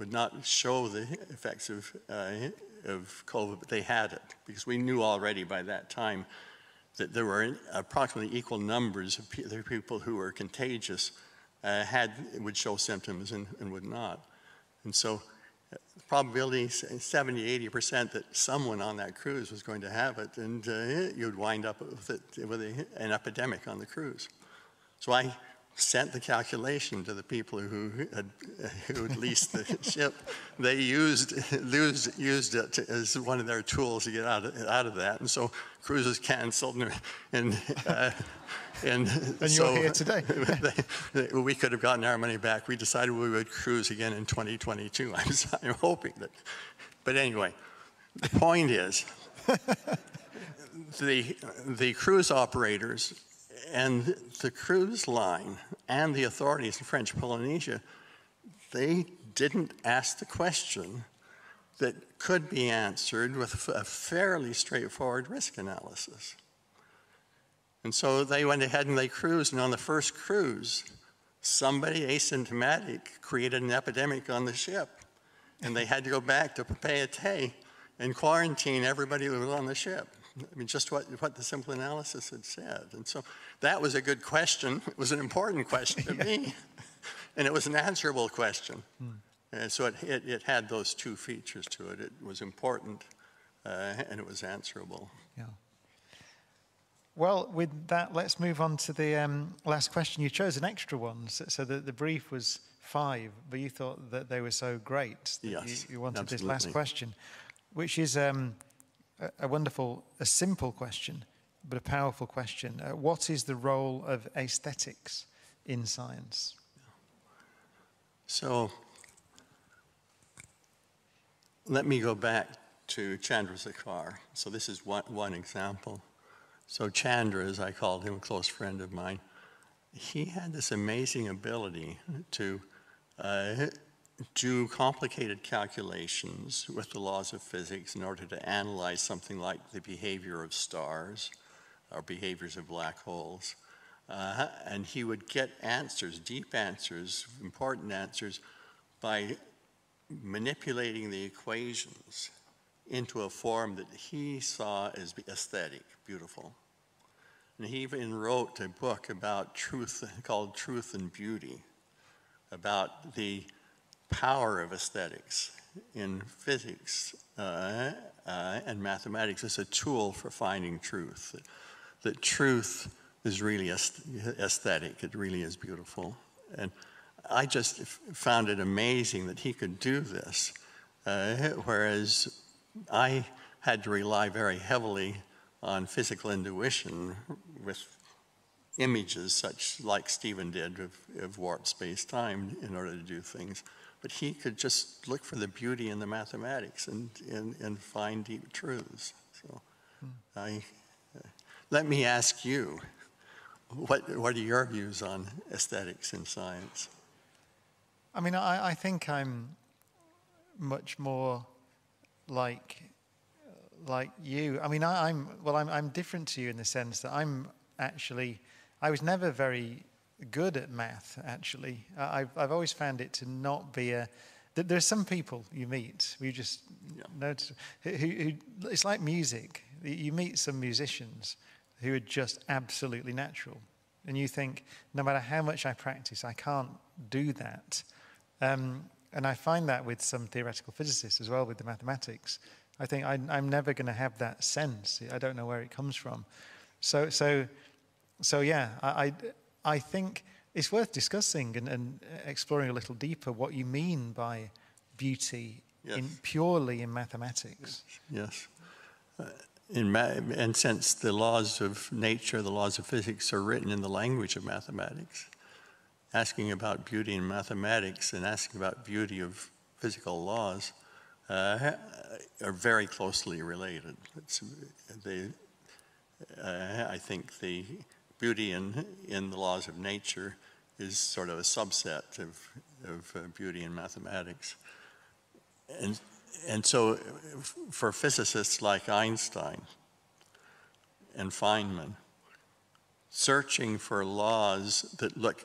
would not show the effects of, uh, of COVID, but they had it, because we knew already by that time that there were approximately equal numbers of pe the people who were contagious uh, had, would show symptoms and, and would not. And so the probability is seventy, eighty percent that someone on that cruise was going to have it, and uh, you'd wind up with, it, with a, an epidemic on the cruise. So I sent the calculation to the people who had, who had leased the ship. They used, used, used it as one of their tools to get out of, out of that, and so cruises canceled, and, and, uh, and, and so you're here today. they, they, we could have gotten our money back. We decided we would cruise again in twenty twenty-two. I'm, I'm hoping that, but anyway, the point is, the, the cruise operators and the cruise line and the authorities in French Polynesia, they didn't ask the question that could be answered with a fairly straightforward risk analysis. And so they went ahead and they cruised, and on the first cruise, somebody asymptomatic created an epidemic on the ship, and they had to go back to Tahiti and quarantine everybody who was on the ship. I mean, just what, what the simple analysis had said. And so that was a good question. It was an important question to me, and it was an answerable question. Mm. And so it, it, it had those two features to it. It was important, uh, and it was answerable. Yeah. Well, with that, let's move on to the um, last question. You chose an extra one, so, so the, the brief was five, but you thought that they were so great that yes, you, you wanted absolutely. This last question, which is um, a, a wonderful, a simple question, but a powerful question. Uh, what is the role of aesthetics in science? So let me go back to Chandrasekhar. So this is one, one example. So Chandra, as I called him, a close friend of mine, he had this amazing ability to uh, do complicated calculations with the laws of physics in order to analyze something like the behavior of stars or behaviors of black holes. Uh, and he would get answers, deep answers, important answers, by manipulating the equations into a form that he saw as aesthetic, beautiful. And he even wrote a book about truth, called Truth and Beauty, about the power of aesthetics in physics uh, uh, and mathematics as a tool for finding truth. That truth is really aesthetic, it really is beautiful. And I just found it amazing that he could do this, uh, whereas I had to rely very heavily on physical intuition with images such like Stephen did of, of warped space-time in order to do things. But he could just look for the beauty in the mathematics and, and, and find deep truths. So hmm. I, uh, let me ask you, what, what are your views on aesthetics in science? I mean, I, I think I'm much more like like you. I mean, I, I'm well. I'm, I'm different to you in the sense that I'm actually. I was never very good at math. Actually, uh, I've I've always found it to not be a. Th there are some people you meet who just yeah. notice who, who, who. It's like music. You meet some musicians who are just absolutely natural, and you think, no matter how much I practice, I can't do that. Um, and I find that with some theoretical physicists as well, with the mathematics. I think I, I'm never going to have that sense. I don't know where it comes from. So, so, so yeah, I, I think it's worth discussing and, and exploring a little deeper what you mean by beauty yes. in purely in mathematics. Yes. yes. Uh, in ma and since the laws of nature, the laws of physics are written in the language of mathematics, asking about beauty in mathematics and asking about beauty of physical laws Uh, are very closely related. It's, they, uh, I think the beauty in, in the laws of nature is sort of a subset of, of uh, beauty in mathematics. And, and so for physicists like Einstein and Feynman, searching for laws that look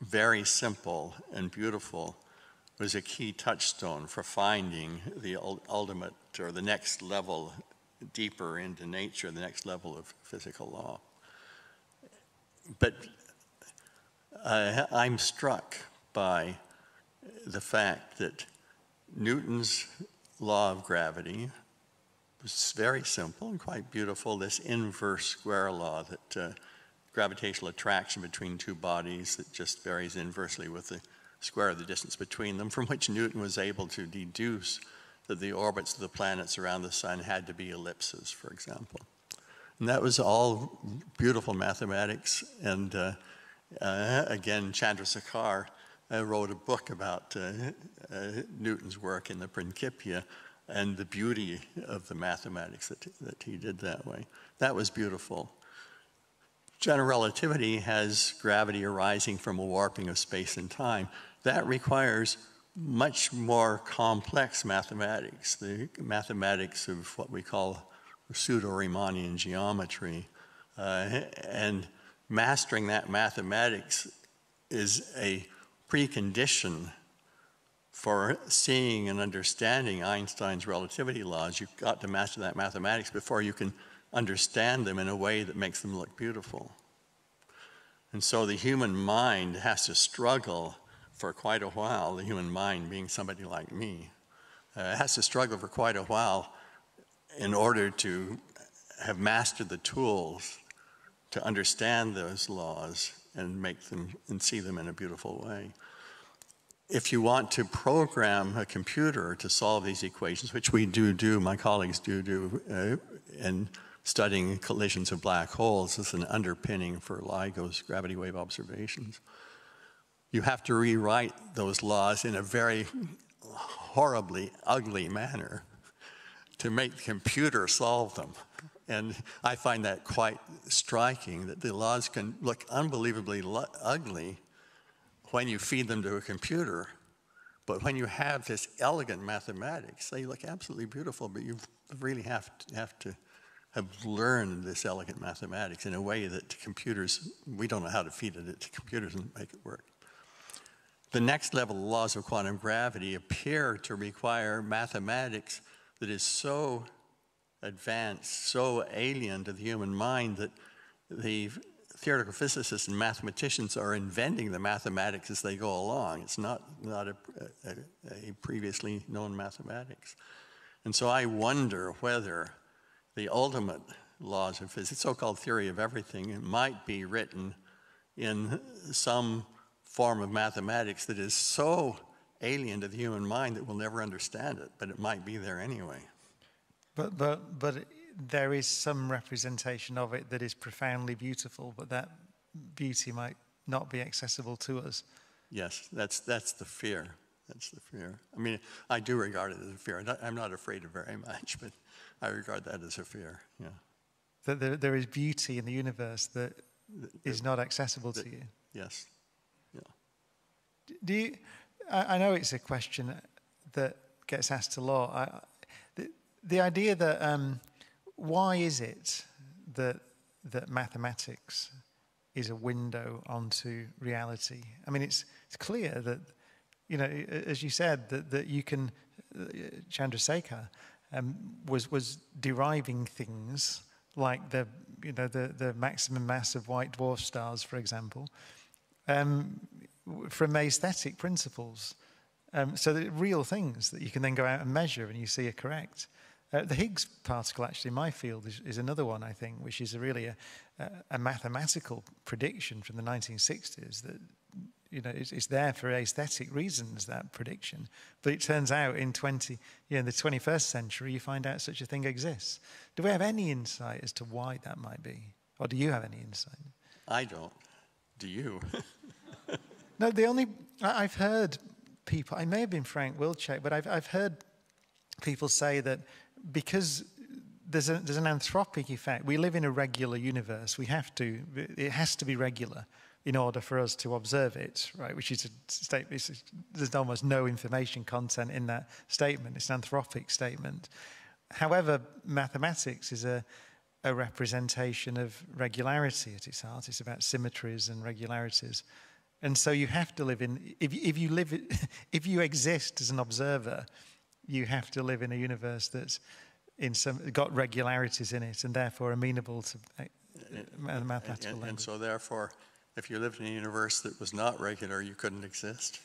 very simple and beautiful was a key touchstone for finding the ultimate or the next level deeper into nature, the next level of physical law. But uh, I'm struck by the fact that Newton's law of gravity was very simple and quite beautiful, this inverse square law that uh, gravitational attraction between two bodies that just varies inversely with the square of the distance between them, from which Newton was able to deduce that the orbits of the planets around the sun had to be ellipses, for example. And that was all beautiful mathematics. And uh, uh, again, Chandrasekhar uh, wrote a book about uh, uh, Newton's work in the Principia and the beauty of the mathematics that, that he did that way. That was beautiful. General relativity has gravity arising from a warping of space and time. That requires much more complex mathematics, the mathematics of what we call pseudo-Riemannian geometry. Uh, and mastering that mathematics is a precondition for seeing and understanding Einstein's relativity laws. You've got to master that mathematics before you can understand them in a way that makes them look beautiful. And so the human mind has to struggle for quite a while, the human mind being somebody like me, uh, has to struggle for quite a while in order to have mastered the tools to understand those laws and make them and see them in a beautiful way. If you want to program a computer to solve these equations, which we do do, my colleagues do do, uh, and studying collisions of black holes is an underpinning for LIGO's gravity wave observations. You have to rewrite those laws in a very horribly ugly manner to make the computer solve them. And I find that quite striking, that the laws can look unbelievably ugly when you feed them to a computer. But when you have this elegant mathematics, they look absolutely beautiful, but you really have to, have to have learned this elegant mathematics in a way that computers, we don't know how to feed it to computers and make it work. The next level, the laws of quantum gravity, appear to require mathematics that is so advanced, so alien to the human mind that the theoretical physicists and mathematicians are inventing the mathematics as they go along. It's not, not a, a, a previously known mathematics. And so I wonder whether the ultimate laws of physics, so-called theory of everything, it might be written in some form of mathematics that is so alien to the human mind that we'll never understand it, but it might be there anyway. But, but, but there is some representation of it that is profoundly beautiful, but that beauty might not be accessible to us. Yes, that's, that's the fear. That's the fear. I mean, I do regard it as a fear. I'm not afraid of very much, but I regard that as a fear, yeah. That there, there is beauty in the universe that the, the, is not accessible the, to you. Yes, yeah. Do you, I, I know it's a question that gets asked a lot. I, the, the idea that um, why is it that that mathematics is a window onto reality? I mean, it's it's clear that, you know, as you said, that that you can uh, Chandrasekhar um, was was deriving things like the you know the the maximum mass of white dwarf stars, for example, um, from aesthetic principles. Um, so the real things that you can then go out and measure and you see are correct. Uh, the Higgs particle, actually, in my field, is, is another one, I think, which is a really a, a mathematical prediction from the nineteen sixties that, you know, it's, it's there for aesthetic reasons, that prediction. But it turns out in twenty, you know, in the twenty-first century, you find out such a thing exists. Do we have any insight as to why that might be? Or do you have any insight? I don't. Do you? No, the only... I, I've heard... people, I may have been Frank Wilczek, but I've, I've heard people say that because there's, a, there's an anthropic effect, we live in a regular universe, we have to, it has to be regular in order for us to observe it, right, which is a statement, there's almost no information content in that statement, it's an anthropic statement. However, mathematics is a, a representation of regularity at its heart, it's about symmetries and regularities. And so you have to live in, if, if you live, if you exist as an observer, you have to live in a universe that's in some, got regularities in it and therefore amenable to mathematical and, and, language. And so therefore, if you lived in a universe that was not regular, you couldn't exist.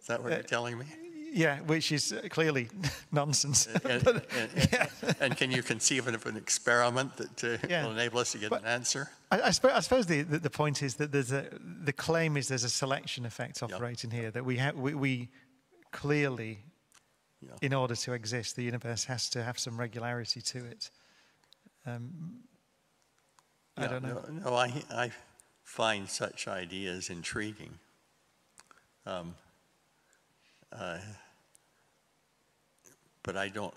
Is that what uh, you're telling me? Yeah, which is clearly nonsense. And, but, and, yeah. And can you conceive of an experiment that uh, yeah. will enable us to get but an answer? I, I, suppose, I suppose the, the, the point is that there's a, the claim is there's a selection effect operating yep. here, that we, ha we, we clearly, yeah. in order to exist, the universe has to have some regularity to it. Um, yeah, I don't know. No, no I, I find such ideas intriguing. Um, Uh, but I don't,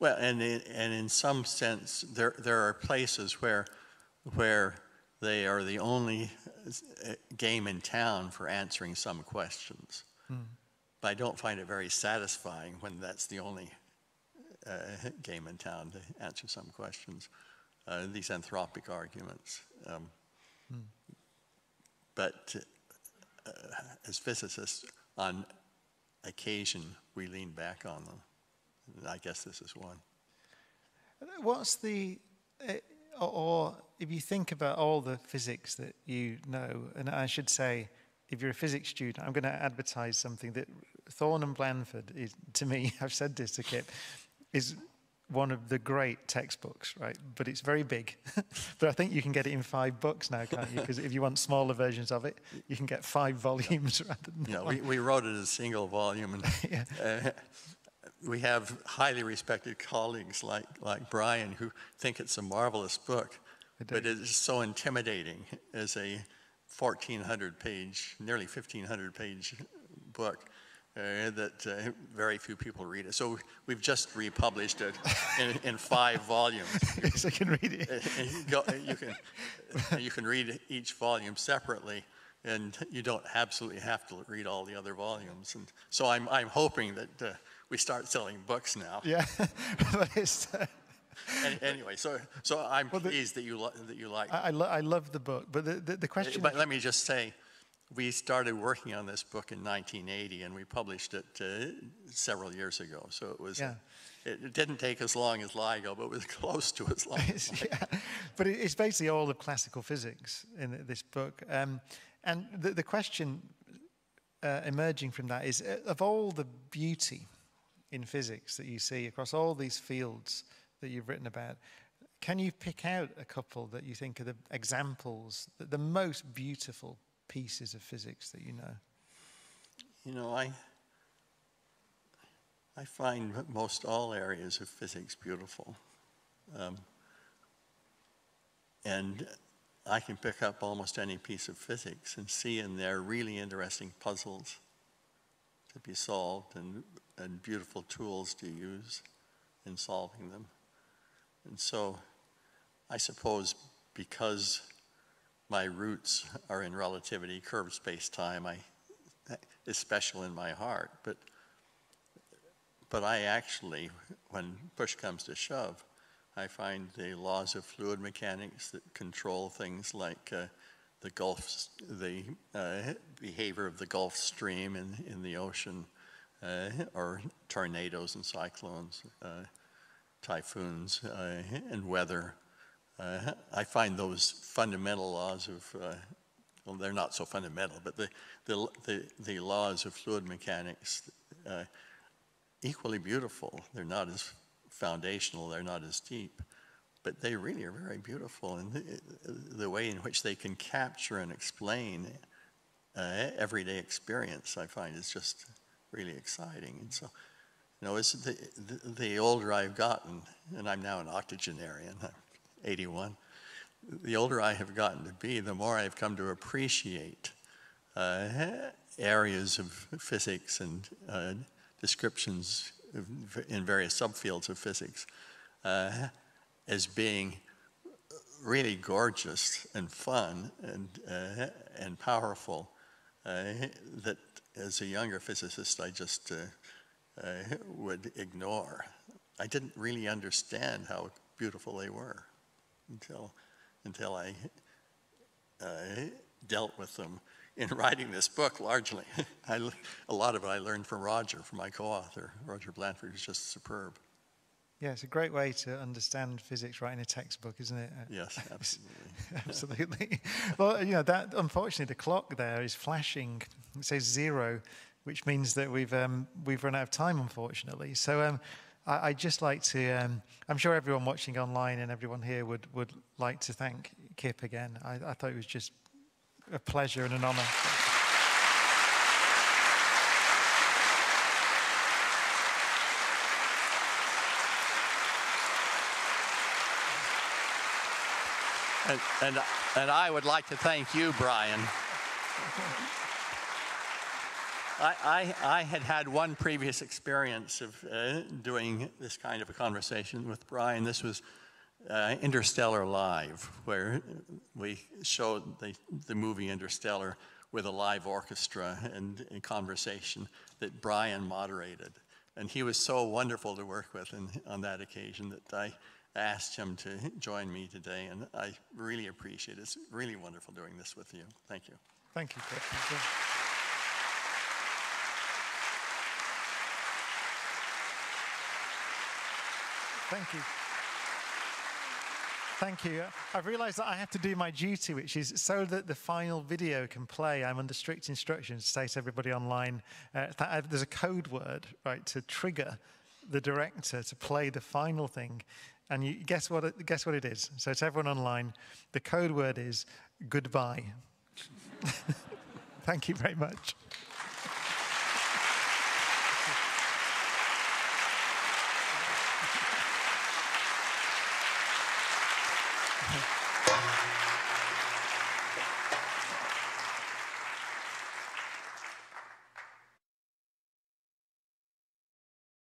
well, and in, and in some sense, there, there are places where, where they are the only game in town for answering some questions. Mm. But I don't find it very satisfying when that's the only uh, game in town to answer some questions, uh, these anthropic arguments. Um, mm. But uh, as physicists, on occasion we lean back on them, and I guess this is one. What's the, uh, or if you think about all the physics that you know, and I should say, if you're a physics student, I'm going to advertise something that Thorne and Blanford is, to me, I've said this to Kip, is one of the great textbooks, right? But it's very big. But I think you can get it in five books now, can't you? Because if you want smaller versions of it, you can get five volumes yeah. rather than yeah, one. We, we wrote it as a single volume. And, yeah. uh, we have highly respected colleagues like, like Brian who think it's a marvelous book, but it is so intimidating as a fourteen hundred page, nearly fifteen hundred page book. Uh, that uh, very few people read it. So we've just republished it in, in five volumes. So you can read it. Go, you, can, you can read each volume separately, and you don't absolutely have to read all the other volumes. And so I'm, I'm hoping that uh, we start selling books now. Yeah, but it's... Uh... Any, anyway, so so I'm well, the, pleased that you that you like. I, I, lo I love the book, but the the, the question. But let me just say. We started working on this book in nineteen eighty, and we published it uh, several years ago. So it was, yeah. it, it didn't take as long as LIGO, but it was close to as long as LIGO. Yeah. But it's basically all of classical physics in this book. Um, and the, the question uh, emerging from that is, uh, of all the beauty in physics that you see across all these fields that you've written about, can you pick out a couple that you think are the examples, the, the most beautiful pieces of physics that you know? You know, I, I find most all areas of physics beautiful. Um, and I can pick up almost any piece of physics and see in there really interesting puzzles to be solved and, and beautiful tools to use in solving them. And so I suppose because my roots are in relativity, curved space-time, I, is special in my heart. But, but I actually, when push comes to shove, I find the laws of fluid mechanics that control things like uh, the Gulf, the uh, behavior of the Gulf Stream in, in the ocean, uh, or tornadoes and cyclones, uh, typhoons, uh, and weather. Uh, I find those fundamental laws of, uh, well, they're not so fundamental, but the, the, the, the laws of fluid mechanics uh, equally beautiful. They're not as foundational, they're not as deep, but they really are very beautiful, and the, the way in which they can capture and explain uh, everyday experience, I find, is just really exciting. And so, you know, it's the, the, the older I've gotten, and I'm now an octogenarian, I'm eighty-one, the older I have gotten to be, the more I've come to appreciate uh, areas of physics and uh, descriptions of, in various subfields of physics uh, as being really gorgeous and fun and, uh, and powerful, uh, that as a younger physicist I just uh, uh, would ignore. I didn't really understand how beautiful they were until, until I uh, dealt with them in writing this book, largely. I, a lot of it I learned from Roger, from my co-author. Roger Blanford is just superb. Yeah, it's a great way to understand physics right in a textbook, isn't it? Yes, absolutely. Absolutely. Well, you know, that, unfortunately, the clock there is flashing. It says zero, which means that we've, um, we've run out of time, unfortunately. So um, I, I'd just like to, um, I'm sure everyone watching online and everyone here would, would like to thank Kip again. I, I thought it was just a pleasure and an honor. And, and, and I would like to thank you, Brian. I, I, I had had one previous experience of uh, doing this kind of a conversation with Brian. This was Uh, Interstellar Live, where we showed the, the movie Interstellar with a live orchestra and, and conversation that Brian moderated. And he was so wonderful to work with in, on that occasion that I asked him to join me today, and I really appreciate it. It's really wonderful doing this with you. Thank you. Thank you, Kip. Thank you. Thank you. Thank you. I've realized that I have to do my duty, which is so that the final video can play. I'm under strict instructions to say to everybody online, uh, that there's a code word, right, to trigger the director to play the final thing. And you guess what it, guess what it is? So to everyone online, the code word is goodbye. Thank you very much.